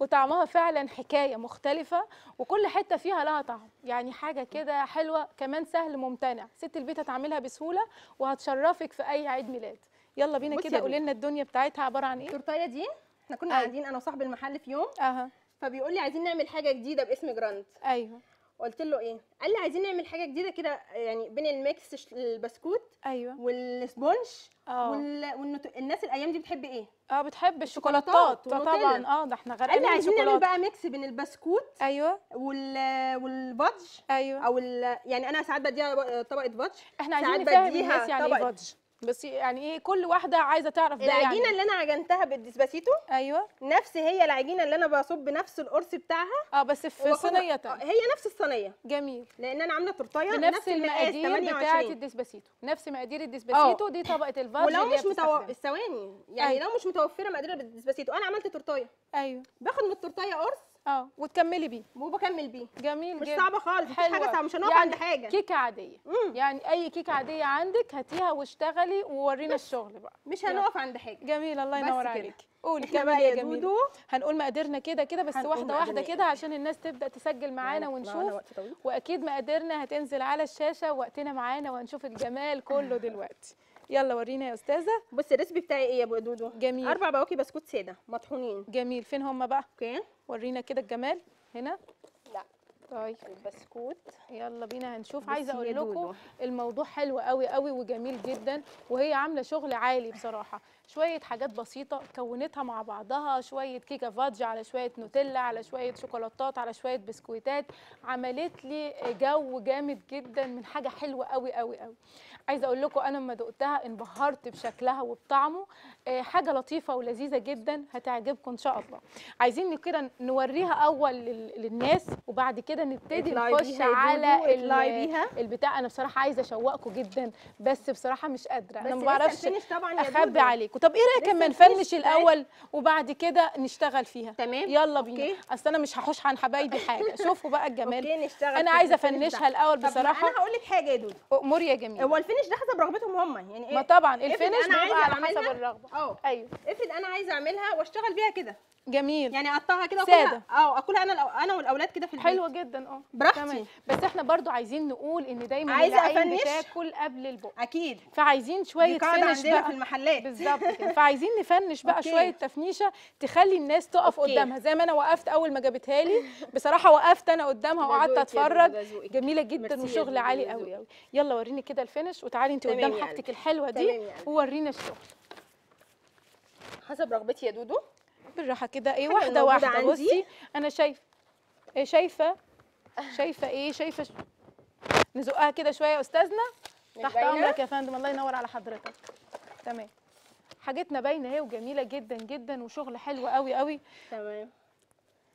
وطعمها فعلا حكايه مختلفه وكل حته فيها لها طعم يعني حاجه كده حلوه كمان سهل ممتنع. ست البيت هتعملها بسهوله وهتشرفك في اي عيد ميلاد. يلا بينا كده قولي لنا الدنيا بتاعتها عباره عن ايه. التورتيه دي احنا كنا قاعدين انا وصاحب المحل في يوم أه. فبيقول لي عايزين نعمل حاجه جديده باسم جراند. ايوه قلت له ايه؟ قال لي عايزين نعمل حاجه جديده كده يعني بين الميكس البسكوت ايوه والسبونج اه والنت... الناس الايام دي بتحب ايه؟ اه بتحب الشوكولاتات طبعا اه ده احنا غرقانين. قال لي عايزين نعمل بقى ميكس بين البسكوت ايوه وال والفادج ايوه او ال... يعني انا ساعات بديها طبقه فادج احنا عايزين نديها يعني طبقه فادج بس يعني ايه كل واحده عايزه تعرف ده العجينه يعني. اللي انا عجنتها بالديسباسيتو ايوه نفس هي العجينه اللي انا بصب نفس القرص بتاعها اه بس في صينيه هي نفس الصينيه جميل لان انا عامله تورتايه نفس المقادير بتاعه الديسباسيتو نفس مقادير الديسباسيتو دي طبقه الفادج ولو مش متوفره ثواني يعني أيوة. لو مش متوفره مقادير الديسباسيتو انا عملت تورتايه ايوه باخد من التورتايه قرص اه وتكملي بيه وبكمل بيه جميل مش جدا مش صعبه خالص مش حاجه صعبه مش هنقف يعني عند حاجه كيكه عاديه مم. يعني اي كيكه عاديه عندك هاتيها واشتغلي وورينا الشغل بقى مش هنقف عند حاجه جميل الله ينور عليك قولي كمان يا جميل هنقول مقاديرنا كده كده بس واحده واحده كده عشان الناس تبدا تسجل معانا ونشوف واكيد مقاديرنا هتنزل على الشاشه وقتنا معانا وهنشوف الجمال كله دلوقتي يلا ورينا يا استاذه بصي الريسبي بتاعي ايه يا ابو دودو جميل اربع بواكي بسكوت ساده مطحونين جميل فين هم بقى اوكي ورينا كده الجمال هنا لا طيب البسكوت يلا بينا هنشوف عايزه اقول لكم الموضوع حلو قوي قوي وجميل جدا وهي عامله شغل عالي بصراحه شويه حاجات بسيطه كونتها مع بعضها شويه كيكه فادج على شويه نوتيلا على شويه شوكولاتات على شويه بسكويتات عملت لي جو جامد جدا من حاجه حلوه قوي قوي قوي عايزه اقول لكم انا لما دقتها انبهرت بشكلها وبطعمه حاجه لطيفه ولذيذه جدا هتعجبكم ان شاء الله عايزين كده نوريها اول للناس وبعد كده نبتدي نخش على البتاع انا بصراحه عايزه اشوقكم جدا بس بصراحه مش قادره انا ما بعرفش اخبي عليكم طب ايه رايك اما نفنش الاول وبعد كده نشتغل فيها تمام يلا بينا اصل انا مش هحوش عن حبايبي حاجه شوفوا بقى الجمال انا عايزه افنشها الاول بصراحه انا هقول لك حاجه يا دودو امور يا جميل هو الفينش ده حسب رغبتهم هم يعني ايه ما طبعا الفينش بيبقى على حسب الرغبه اه ايوه افرض انا عايزه اعملها واشتغل بيها كده جميل يعني اقطعها كده واكلها اه اكلها انا انا والاولاد كده في البيت حلوه جدا اه براحتي بس احنا برضو عايزين نقول ان دايما العين بتاكل قبل البق اكيد فعايزين شويه فينش بقى في المحلات بالظبط فعايزين نفنش بقى أوكي. شويه تفنيشه تخلي الناس تقف أوكي. قدامها زي ما انا وقفت اول ما جابتها لي بصراحه وقفت انا قدامها وقعدت اتفرج جميله جدا وشغل عالي قوي قوي يلا وريني كده الفينش وتعالي انت قدام حاجتك الحلوه دي وورينا الشغل حسب رغبتي يا دودو بالراحه كده ايه واحده واحده بصي انا شايفه ايه شايفه شايفه ايه شايفه نزقها كده شويه يا استاذنا تحت امرك يا فندم الله ينور على حضرتك تمام حاجتنا باينه اهي وجميله جدا جدا وشغل حلو قوي قوي تمام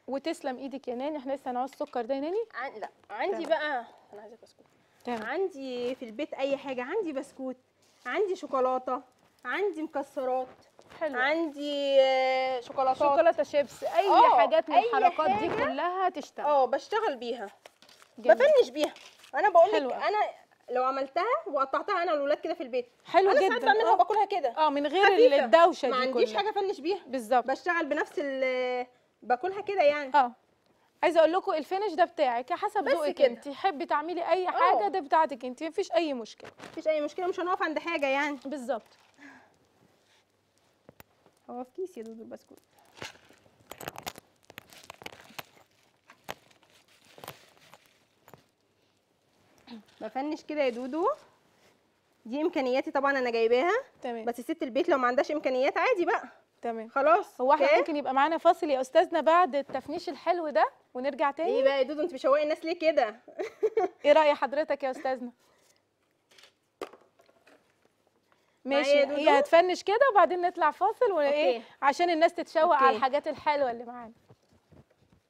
وتسلم ايدك يا ناني احنا لسه هنعوز السكر ده يا ناني عن... لا عندي تمام. بقى انا عايزه بسكوت تمام. عندي في البيت اي حاجه عندي بسكوت عندي شوكولاته عندي مكسرات حلو عندي شوكولاتات شوكولاته شيبس اي أوه. حاجات من الحركات دي كلها تشتغل اه بشتغل بيها جميل. بفنش بيها انا بقول لك انا لو عملتها وقطعتها انا والولاد كده في البيت حلو جدا انا ساعات بعملها وباكلها كده اه من غير الدوشه دي كلها ما عنديش حاجه افنش بيها بالظبط بشتغل بنفس باكلها كده يعني اه عايزه اقول لكم الفينش ده بتاعك حسب ذوقك انت تحبي تعملي اي حاجه أوه. ده بتاعتك انت مفيش اي مشكله مفيش اي مشكله مش هنقف عند حاجه يعني بالظبط هو في كيس يا دودو البسكوت بفنش كده يا دودو دي امكانياتي طبعا انا جايباها تمام بس ست البيت لو ما عندهاش امكانيات عادي بقى تمام خلاص هو احنا ممكن يبقى معانا فاصل يا استاذنا بعد التفنيش الحلو ده ونرجع تاني ايه بقى يا دودو انت بتشوقي الناس ليه كده ايه راي حضرتك يا استاذنا ماشي هي هتفنش كده وبعدين نطلع فاصل وايه عشان الناس تتشوق على الحاجات الحلوه اللي معانا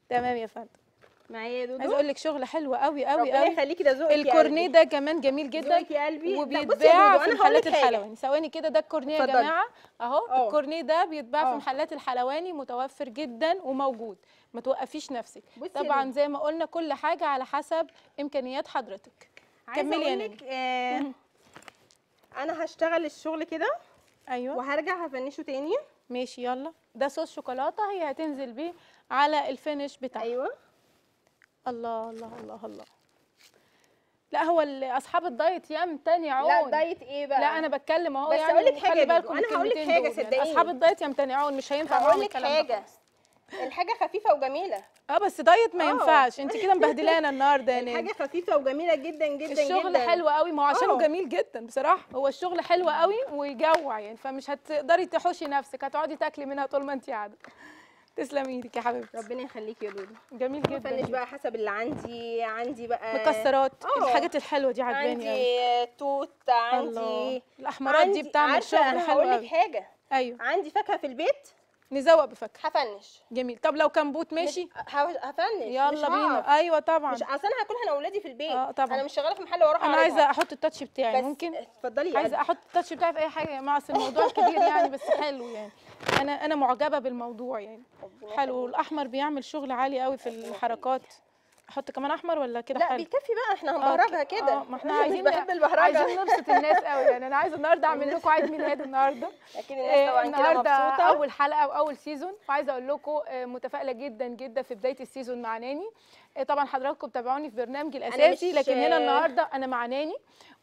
تمام يا فندم معايا يا دودو عايز اقول لك شغل حلو قوي قوي قوي يخليكي ده ذوقك الكورنيه ده كمان جميل جدا ذوقك يا قلبي وبيتباع في محلات الحلواني ثواني كده ده الكورنيه يا جماعه اهو الكورنيه ده بيتباع في محلات الحلواني متوفر جدا وموجود ما توقفيش نفسك طبعا زي ما قلنا كل حاجه على حسب امكانيات حضرتك كملي يا انا هشتغل الشغل كده ايوه وهرجع هفنشه تاني ماشي يلا ده صوص شوكولاته هي هتنزل بيه على الفينش بتاعها ايوه الله الله الله الله لا هو اصحاب الدايت يمتنعون لا دايت ايه بقى لا انا بتكلم اهو يعني بس اقول لك حاجه انا هقول لك حاجه صدقيني اصحاب الدايت يمتنعون مش هينفع اقول لك حاجه الحاجه خفيفه وجميله. اه بس دايت ما ينفعش، انت كده مبهدلانا النهارده يا ناني. الحاجه خفيفه وجميله جدا جدا جدا. الشغل حلو قوي، ما هو عشانه جميل جدا بصراحه، هو الشغل حلو قوي ويجوع يعني، فمش هتقدري تحوشي نفسك، هتقعدي تاكلي منها طول ما انت قاعده. تسلمي ايدك يا حبيبتي، ربنا يخليكي يا دودو. جميل جدا. بفنش بقى حسب اللي عندي، عندي بقى مكسرات، الحاجات الحلوه دي عجباني، عندي يعني. توت، عندي الاحمرات دي بتعمل شغل حلو. عارفه هقول لك حاجه، ايوه عندي فاكهه في البيت نزوق بفاكهه، هفنش. جميل. طب لو كمبوت ماشي هفنش، يلا بينا. ايوه طبعا، مش اصل انا هاكلها انا واولادي في البيت. اه طبعا، انا مش شغاله في محل واروح انا عايزه احط التاتش بتاعي. ممكن اتفضلي، عايزه احط التاتش بتاعي في اي حاجه يا جماعه، اصل الموضوع كبير يعني، بس حلو يعني، انا انا معجبه بالموضوع يعني، حلو. الاحمر بيعمل شغل عالي قوي في الحركات. احط كمان احمر ولا كده؟ لا بيكفي بقى، احنا هنبهرجها كده. اه ما احنا عايزين، بحب البهرجه، عايزين نبسط الناس قوي يعني. انا عايزه النهارده اعمل لكم عيد ميلاد النهارده، اكيد الناس طبعا كده مبسوطه. اول حلقه واول سيزون، وعايزه اقول لكم متفائله جدا جدا في بدايه السيزون مع ناني. طبعا حضراتكم تابعوني في برنامجي الاساسي، لكن هنا النهارده انا مع ناني،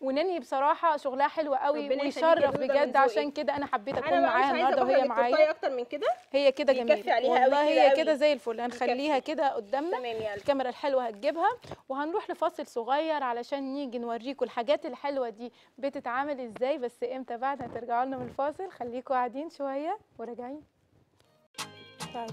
وناني بصراحه شغلها حلو قوي ويشرف بجد، عشان كده انا حبيت اكون معاها النهارده وهي معايا. اكتر من كده هي كده جميله والله، هي كده زي الفل. هنخليها كده قدامنا، الكاميرا الحلوه هتجيبها، وهنروح لفاصل صغير علشان نيجي نوريكم الحاجات الحلوه دي بتتعامل ازاي. بس امتى؟ بعد هترجعوا لنا من الفاصل. خليكم قاعدين شويه وراجعين. طيب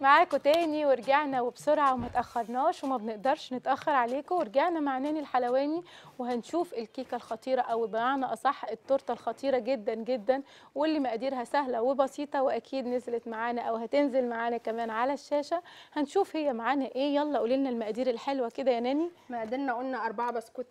معاكم تاني، ورجعنا وبسرعه وما تاخرناش وما بنقدرش نتاخر عليكم. ورجعنا مع ناني الحلواني، وهنشوف الكيكه الخطيره، او بمعنى اصح التورته الخطيره جدا جدا، واللي مقاديرها سهله وبسيطه، واكيد نزلت معانا او هتنزل معانا كمان على الشاشه. هنشوف هي معانا ايه. يلا قولي لنا المقادير الحلوه كده يا ناني. مقاديرنا قلنا اربعه بسكوت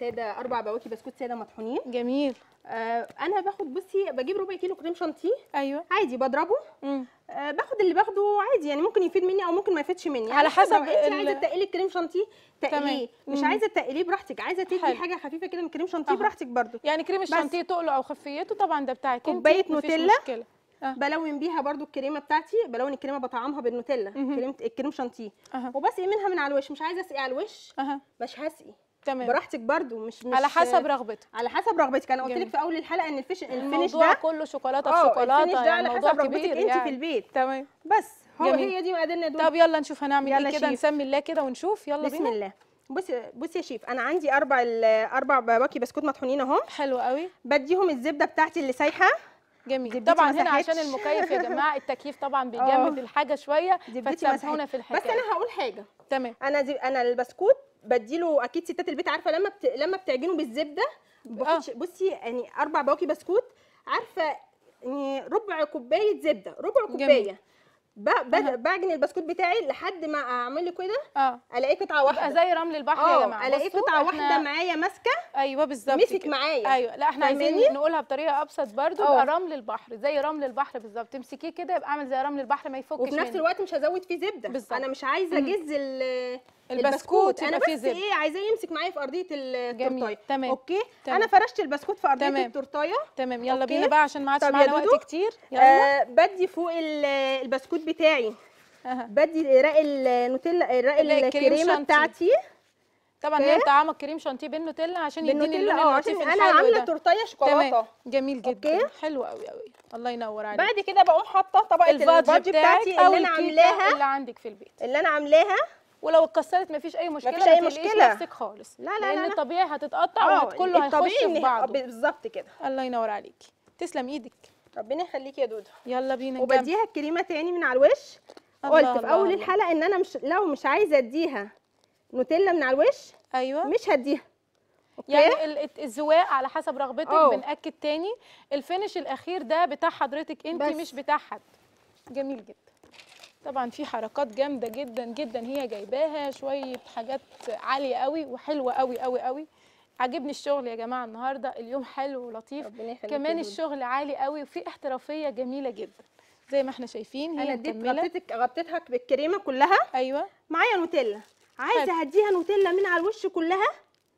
ساده، اربع بواكي بسكوت ساده مطحونين. جميل. آه انا باخد، بصي بجيب ربع كيلو كريم شانتيه. ايوه عادي بضربه. امم آه باخد اللي باخده عادي يعني، ممكن يفيد مني او ممكن ما يفيدش مني على حسب انت عايزه تقلي الكريم شانتيه تقليه، مش عايزه تقليه براحتك، عايزه تدي حاجه خفيفه كده من كريم شانتيه براحتك برده يعني. كريم الشانتيه تقله او خفيته طبعا ده بتاعك انت. كوبايه نوتيلا أه. بلون بيها برده الكريمه بتاعتي، بلون الكريمه بطعمها بالنوتيلا، كريمه الكريم شانتيه أه. وبسقي منها من على الوش، مش عايزه اسقي على الوش أه. مش هسقي. تمام براحتك برده، مش مش على حسب رغبتك، على حسب رغبتك. انا قلت لك في اول الحلقه ان الفيش الفينش ده كله شوكولاته في شوكولاته يعني، الموضوع كبير انت يعني. في البيت تمام بس هو جميل. هي دي مقاديرنا دول. طب يلا نشوف هنعمل ايه كده، نسمي الله كده ونشوف. يلا بسم بينا. الله. بصي بصي يا شيف، انا عندي اربع اربع بواكي بسكوت مطحونين اهو. حلو قوي. بديهم الزبده بتاعتي اللي سايحه. جميل. طبعا هنا عشان المكيف يا جماعه، التكييف طبعا بيجمد الحاجه شويه، فتسامحونا في الحكايه. بس انا هقول حاجه تمام، انا انا البسكوت بديله اكيد ستات البيت عارفه، لما بت... لما بتعجنه بالزبده باخدش آه. بصي يعني اربع بواكي بسكوت، عارفه يعني ربع كوبايه زبده، ربع كوبايه ب... ب... آه. بعجن البسكوت بتاعي لحد ما اعمل له كده آه. الاقي قطعه واحده زي رمل البحر آه. يا جماعه، الاقي قطعه احنا... واحده معايا ماسكه. ايوه بالظبط، مسك معايا. ايوه لا احنا عايزين نقولها بطريقه ابسط برده، يبقى رمل البحر زي رمل البحر بالظبط، تمسكيه كده يبقى عامل زي رمل البحر ما يفكش منه، وفي نفس الوقت مش هزود فيه زبده بالزبط. انا مش عايزه اجز ال البسكوت, البسكوت انا بس زب. ايه عايزاه يمسك معايا في ارضيه التورتايه. تمام اوكي تمام. انا فرشت البسكوت في ارضيه التورتايه. تمام يلا أوكي. بينا بقى عشان ما عادش معانا وقت كتير. يلا آه بدي فوق البسكوت بتاعي أه. بدي رق النوتيلا، رق الكريمه بتاعتي. طبعا هي طعم الكريم شانتيه بالنوتيلا عشان يديني اللون النوتيلا في الحلوه. انا عامله تورتايه شوكولاته. جميل جدا أوكي. حلو قوي قوي الله ينور عليك. بعد كده بقوم حاطه طبقه الفادج بتاعتي اللي انا عاملاها، اللي عندك في البيت اللي انا عاملاها، ولو اتكسرت مفيش اي مشكله، مفيش اي مشكله نفسك خالص. لا لا لا لان الطبيعي هتتقطع وكله هيخش في بعضه بالظبط كده. الله ينور عليكي. تسلم ايدك ربنا يخليكي يا دودو. يلا بينا. وبديها الكريمه تاني من على الوش. قلت في اول الحلقه ان انا مش لو مش عايزه اديها نوتيلا من على الوش ايوه مش هديها يعني. الزواق على حسب رغبتك. بنأكد تاني الفينش الاخير ده بتاع حضرتك انت مش بتاع حد. جميل جدا. طبعا في حركات جامده جدا جدا هي جايباها، شويه حاجات عاليه قوي وحلوه قوي قوي قوي. عجبني الشغل يا جماعه النهارده، اليوم حلو ولطيف، كمان الشغل عالي قوي وفي احترافيه جميله جدا زي ما احنا شايفين. هي مكمله. انا اديت غطيتها بالكريمه كلها. ايوه معايا نوتيلا. عايزه هديها نوتيلا من على الوش كلها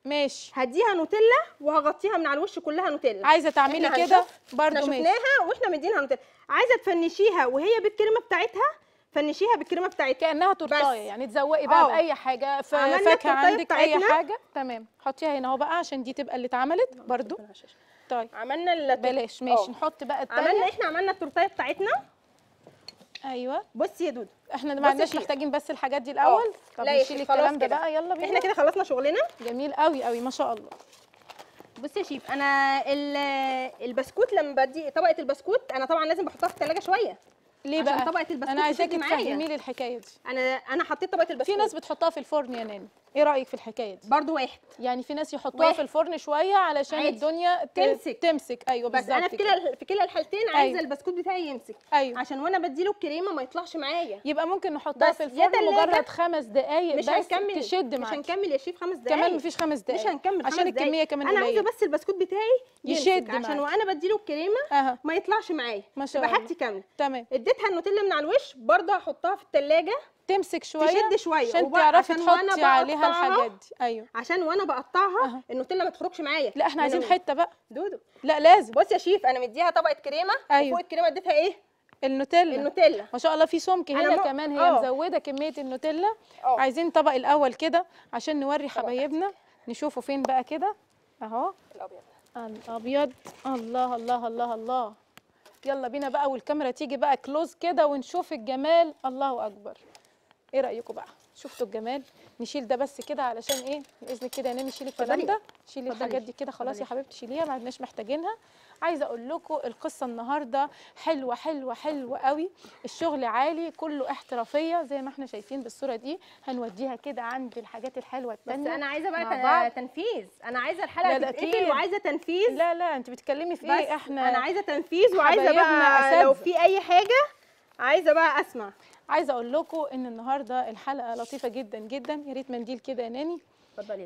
ماشي، هديها نوتيلا وهغطيها من على الوش كلها نوتيلا. عايزه تعملي كده برده ماشي، شفناها واحنا مدينها نوتيلا. عايزه تفنشيها وهي بالكريمه بتاعتها، فنشيها بالكريمه بتاعتك كانها تورتايه يعني، تزوقي بقى أوه. باي حاجه، فاكهه عندك اي حاجه. تمام حطيها هنا اهو بقى عشان دي تبقى اللي اتعملت برده. طيب عملنا بلاش ماشي أوه. نحط بقى التانية. عملنا احنا عملنا التورتايه بتاعتنا ايوه بصي يا دودو احنا ما عندناش محتاجين بس الحاجات دي الاول. طب نشيل الكلام ده بقى، يلا بينا. احنا كده خلصنا شغلنا. جميل قوي قوي ما شاء الله. بصي يا شيف، انا البسكوت لما بدي طبقه البسكوت انا طبعا لازم بحطها في الثلاجه شويه. ليه بقى؟ عشان طبقه البسكوت انا عايزاكي تفهمي لي الحكايه دي. انا انا حطيت طبقه البسكوت. في ناس بتحطها في الفرن يا ناني، ايه رايك في الحكايه دي؟ برضو واحد يعني في ناس يحطوها في الفرن شويه علشان عادي. الدنيا تمسك تمسك. ايوه بالظبط. بس انا في كلا في كلا الحالتين عايزه أيوة. البسكوت بتاعي يمسك. ايوه عشان وانا بديله الكريمه ما يطلعش معايا. يبقى ممكن نحطها في الفرن مجرد خمس دقائق مش بس هنكمل. تشد معاك. مش هنكمل يا شيف خمس دقائق. كمان مفيش خمس دقائق. مش هنكمل عشان الكميه كمان قليله. انا عايزه بس البسكوت بتاعي يشد عشان وانا بديله الكريمه ما يطلعش معايا. يبقى حاجتي كامله. تمام. اديتها النوتيلا من على الوش برضه هحطها في الثلاجه تمسك شويه تشد شويه عشان تعرفي تحطي عليها الحاجات دي. ايوه عشان وانا بقطعها أه. النوتيلا ما تخرجش معايا. لا احنا عايزين حته بقى دودو. لا لازم. بص يا شيف انا مديها طبقه كريمه أيوه. وفوق الكريمه اديتها ايه؟ النوتيلا. النوتيلا ما شاء الله في سمك هنا م... كمان هي أوه. مزوده كميه النوتيلا. أوه. عايزين طبق الاول كده عشان نوري حبايبنا نشوفه فين بقى كده اهو. الابيض الابيض. الله الله الله الله. يلا بينا بقى والكاميرا تيجي بقى كلوز كده ونشوف الجمال. الله اكبر. ايه رايكم بقى؟ شفتوا الجمال؟ نشيل ده بس كده علشان ايه؟ باذنك كده يا ناني شيلي الكلام ده، شيلي الحاجات دي كده خلاص يا حبيبتي شيليها ما عدناش محتاجينها. عايزه اقول لكم القصه النهارده حلوه حلوه حلوه قوي، الشغل عالي كله احترافيه زي ما احنا شايفين بالصوره دي. هنوديها كده عند الحاجات الحلوه الثانيه. بس انا عايزه بقى تنفيذ، انا عايزه الحلقه تتقفل وعايزه تنفيذ. لا لا انت بتتكلمي في ايه؟ احنا انا عايزه تنفيذ وعايزه بقى لو في اي حاجه عايزه بقى اسمع. عايزه اقول لكم ان النهارده الحلقه لطيفه جدا جدا. يا ريت منديل كده يا ناني.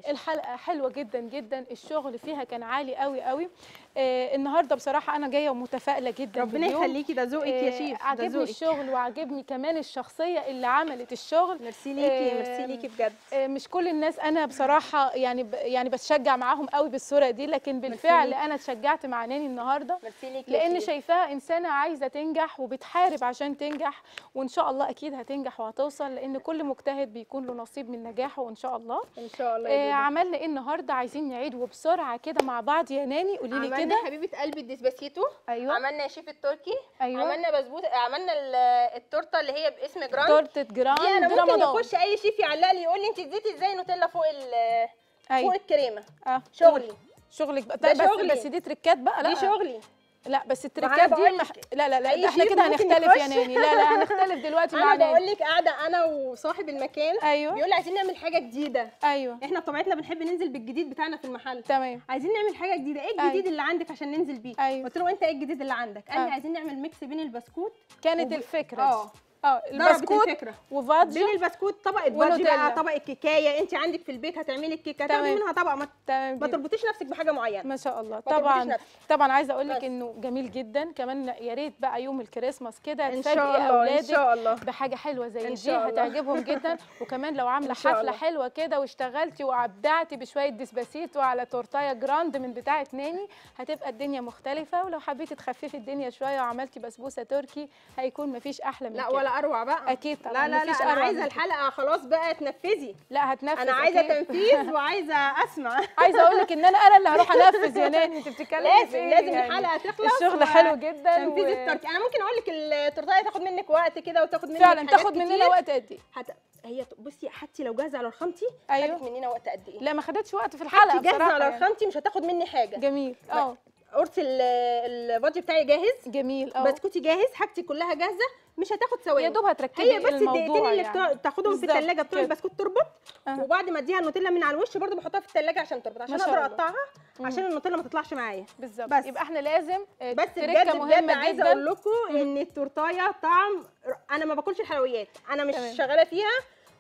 الحلقه حلوه جدا جدا، الشغل فيها كان عالي قوي قوي. آه النهارده بصراحه انا جايه ومتفائله جدا. ربنا يخليكي ده ذوقك آه يا شيف. عجبني الشغل وعجبني كمان الشخصيه اللي عملت الشغل. ميرسي ليكي آه ميرسي ليكي بجد. آه مش كل الناس انا بصراحه يعني ب... يعني بتشجع معاهم قوي بالصوره دي، لكن بالفعل انا اتشجعت مع ناني النهارده لان شايفاها انسانه عايزه تنجح وبتحارب عشان تنجح، وان شاء الله اكيد هتنجح وهتوصل لان كل مجتهد بيكون له نصيب من نجاحه وان شاء الله. ان شاء الله. آه عملنا ايه النهارده؟ عايزين نعيد وبسرعه كده مع بعض يا ناني قولي لي كده. عملنا حبيبه قلبي الديسباسيتو. ايوه عملنا يا شيف التركي. ايوه عملنا بسبوسه. عملنا التورته اللي هي باسم جراند. تورته جراند رمضان. دي انا ممكن يخش اي شيف يعلق لي يقول لي انت اديتي ازاي نوتيلا فوق أيوة. فوق الكريمه. اه شغلي شغلك بقى. بس شغلي. بس دي تريكات بقى. لا دي شغلي. لا بس التريكات دي مح... لا لا لا احنا كده هنختلف يا ناني. لا لا هنختلف دلوقتي مع ناني. انا بقول لك قاعده انا وصاحب المكان أيوة. بيقول لي عايزين نعمل حاجه جديده. ايوه احنا بطبيعتنا بنحب ننزل بالجديد بتاعنا في المحل. تمام عايزين نعمل حاجه جديده. ايه الجديد أيوة. اللي عندك عشان ننزل بيه؟ أيوة. قلت له انت ايه الجديد اللي عندك؟ قال لي عايزين نعمل ميكس بين البسكوت. كانت وب... الفكره اه اه البسكوت وفادج بين البسكوت طبقه فادج بقى طبقه كيكايه. انت عندك في البيت هتعملي الكيكه هتعملي منها طبقه ما ما تربطيش نفسك بحاجه معينه ما شاء الله. طبعا طبعا عايزه اقول لك انه جميل جدا. كمان يا ريت بقى يوم الكريسماس كده تفاجئي اولادك بحاجه حلوه زي دي هتعجبهم جدا. وكمان لو عامله حفله حلوه كده واشتغلتي وابدعتي بشويه ديسباسيتو على تورتايه جراند من بتاعه ناني هتبقى الدنيا مختلفه. ولو حبيتي تخففي الدنيا شويه وعملتي بسبوسه تركي هيكون مفيش احلى من كده. اروع بقى اكيد طبعا. لا لا لا انا عايزه الحلقه خلاص بقى تنفذي. لا هتنفذ انا عايزه تنفيذ وعايزه اسمع. عايزه اقول لك ان انا انا اللي هروح انفذ يا ناني. انت بتتكلمي لازم لازم يعني. الحلقه تخلص الشغل حلو جدا تنفيذ و... التركي. انا ممكن اقول لك التورتايه تاخد منك وقت كده وتاخد منك فعلا تاخد مننا وقت قد ايه هت... هي بصي حتى لو جاهزه على رخامتي أيوه. خدت مننا وقت قد ايه؟ لا ما خدتش وقت في الحلقه بصراحه. جاهزه على رخامتي مش هتاخد مني حاجه. جميل اه قرص الفادج بتاعي جاهز. جميل اه بسكوتي جاهز حاجتي كلها جاهزه مش هتاخد ثواني. يا دوب هتركبي الموضوع. هي بس الدقيقتين اللي يعني. بتاخدهم في الثلاجه بتوع البسكوت تربط أه. وبعد ما اديها النوتيلا من على الوش برده بحطها في الثلاجه عشان تربط عشان اقدر اقطعها عشان النوتيلا ما تطلعش معايا. بالظبط يبقى احنا لازم بس بجد بجد عايزه اقول لكم ان التورتايه طعم. انا ما باكلش الحلويات انا مش تمام. شغاله فيها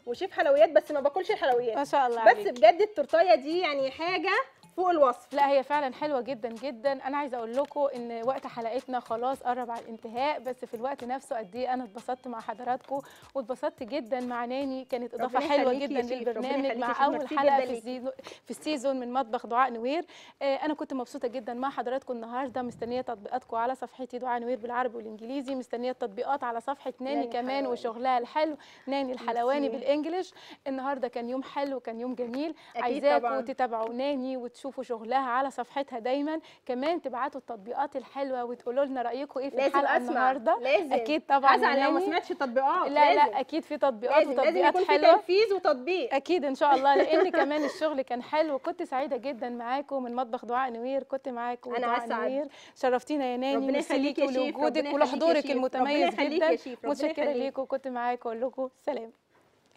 وشيف حلويات بس ما باكلش الحلويات ما شاء الله عليك. بس بجد التورتايه دي يعني حاجه فوق الوصف. لا هي فعلا حلوه جدا جدا. انا عايزه اقول لكم ان وقت حلقتنا خلاص قرب على الانتهاء بس في الوقت نفسه قد ايه انا اتبسطت مع حضراتكم واتبسطت جدا مع ناني. كانت اضافه حلوه جدا للبرنامج مع اول حلقه في, في السيزون من مطبخ دعاء نوير. آه انا كنت مبسوطه جدا مع حضراتكم النهارده. مستنيه تطبيقاتكم على صفحتي دعاء نوير بالعربي والانجليزي. مستنيه التطبيقات على صفحه ناني كمان وشغلها الحلو ناني الحلواني بالانجلش. النهارده كان يوم حلو كان يوم جميل. عايزاكم تتابعوا ناني وتشوفوا شوفوا شغلها على صفحتها دايما، كمان تبعتوا التطبيقات الحلوه وتقولوا لنا رايكم ايه في الحلقه النهارده. لازم اكيد طبعا، هزعل لو ما سمعتش التطبيقات. لا لازم. لا اكيد في تطبيقات لازم. وتطبيقات لازم يكون حلوه، تنفيذ وتطبيق اكيد ان شاء الله، لان كمان الشغل كان حلو. كنت سعيده جدا معاكم من مطبخ دعاء نوير، كنت معاكم دعاء نوير، شرفتينا يا ناني، ربنا يخليكي ولوجودك ولحضورك المتميز جدا، متشكره ليكم. كنت معاكم، اقول لكم سلام،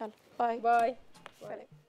يلا باي باي. سلام.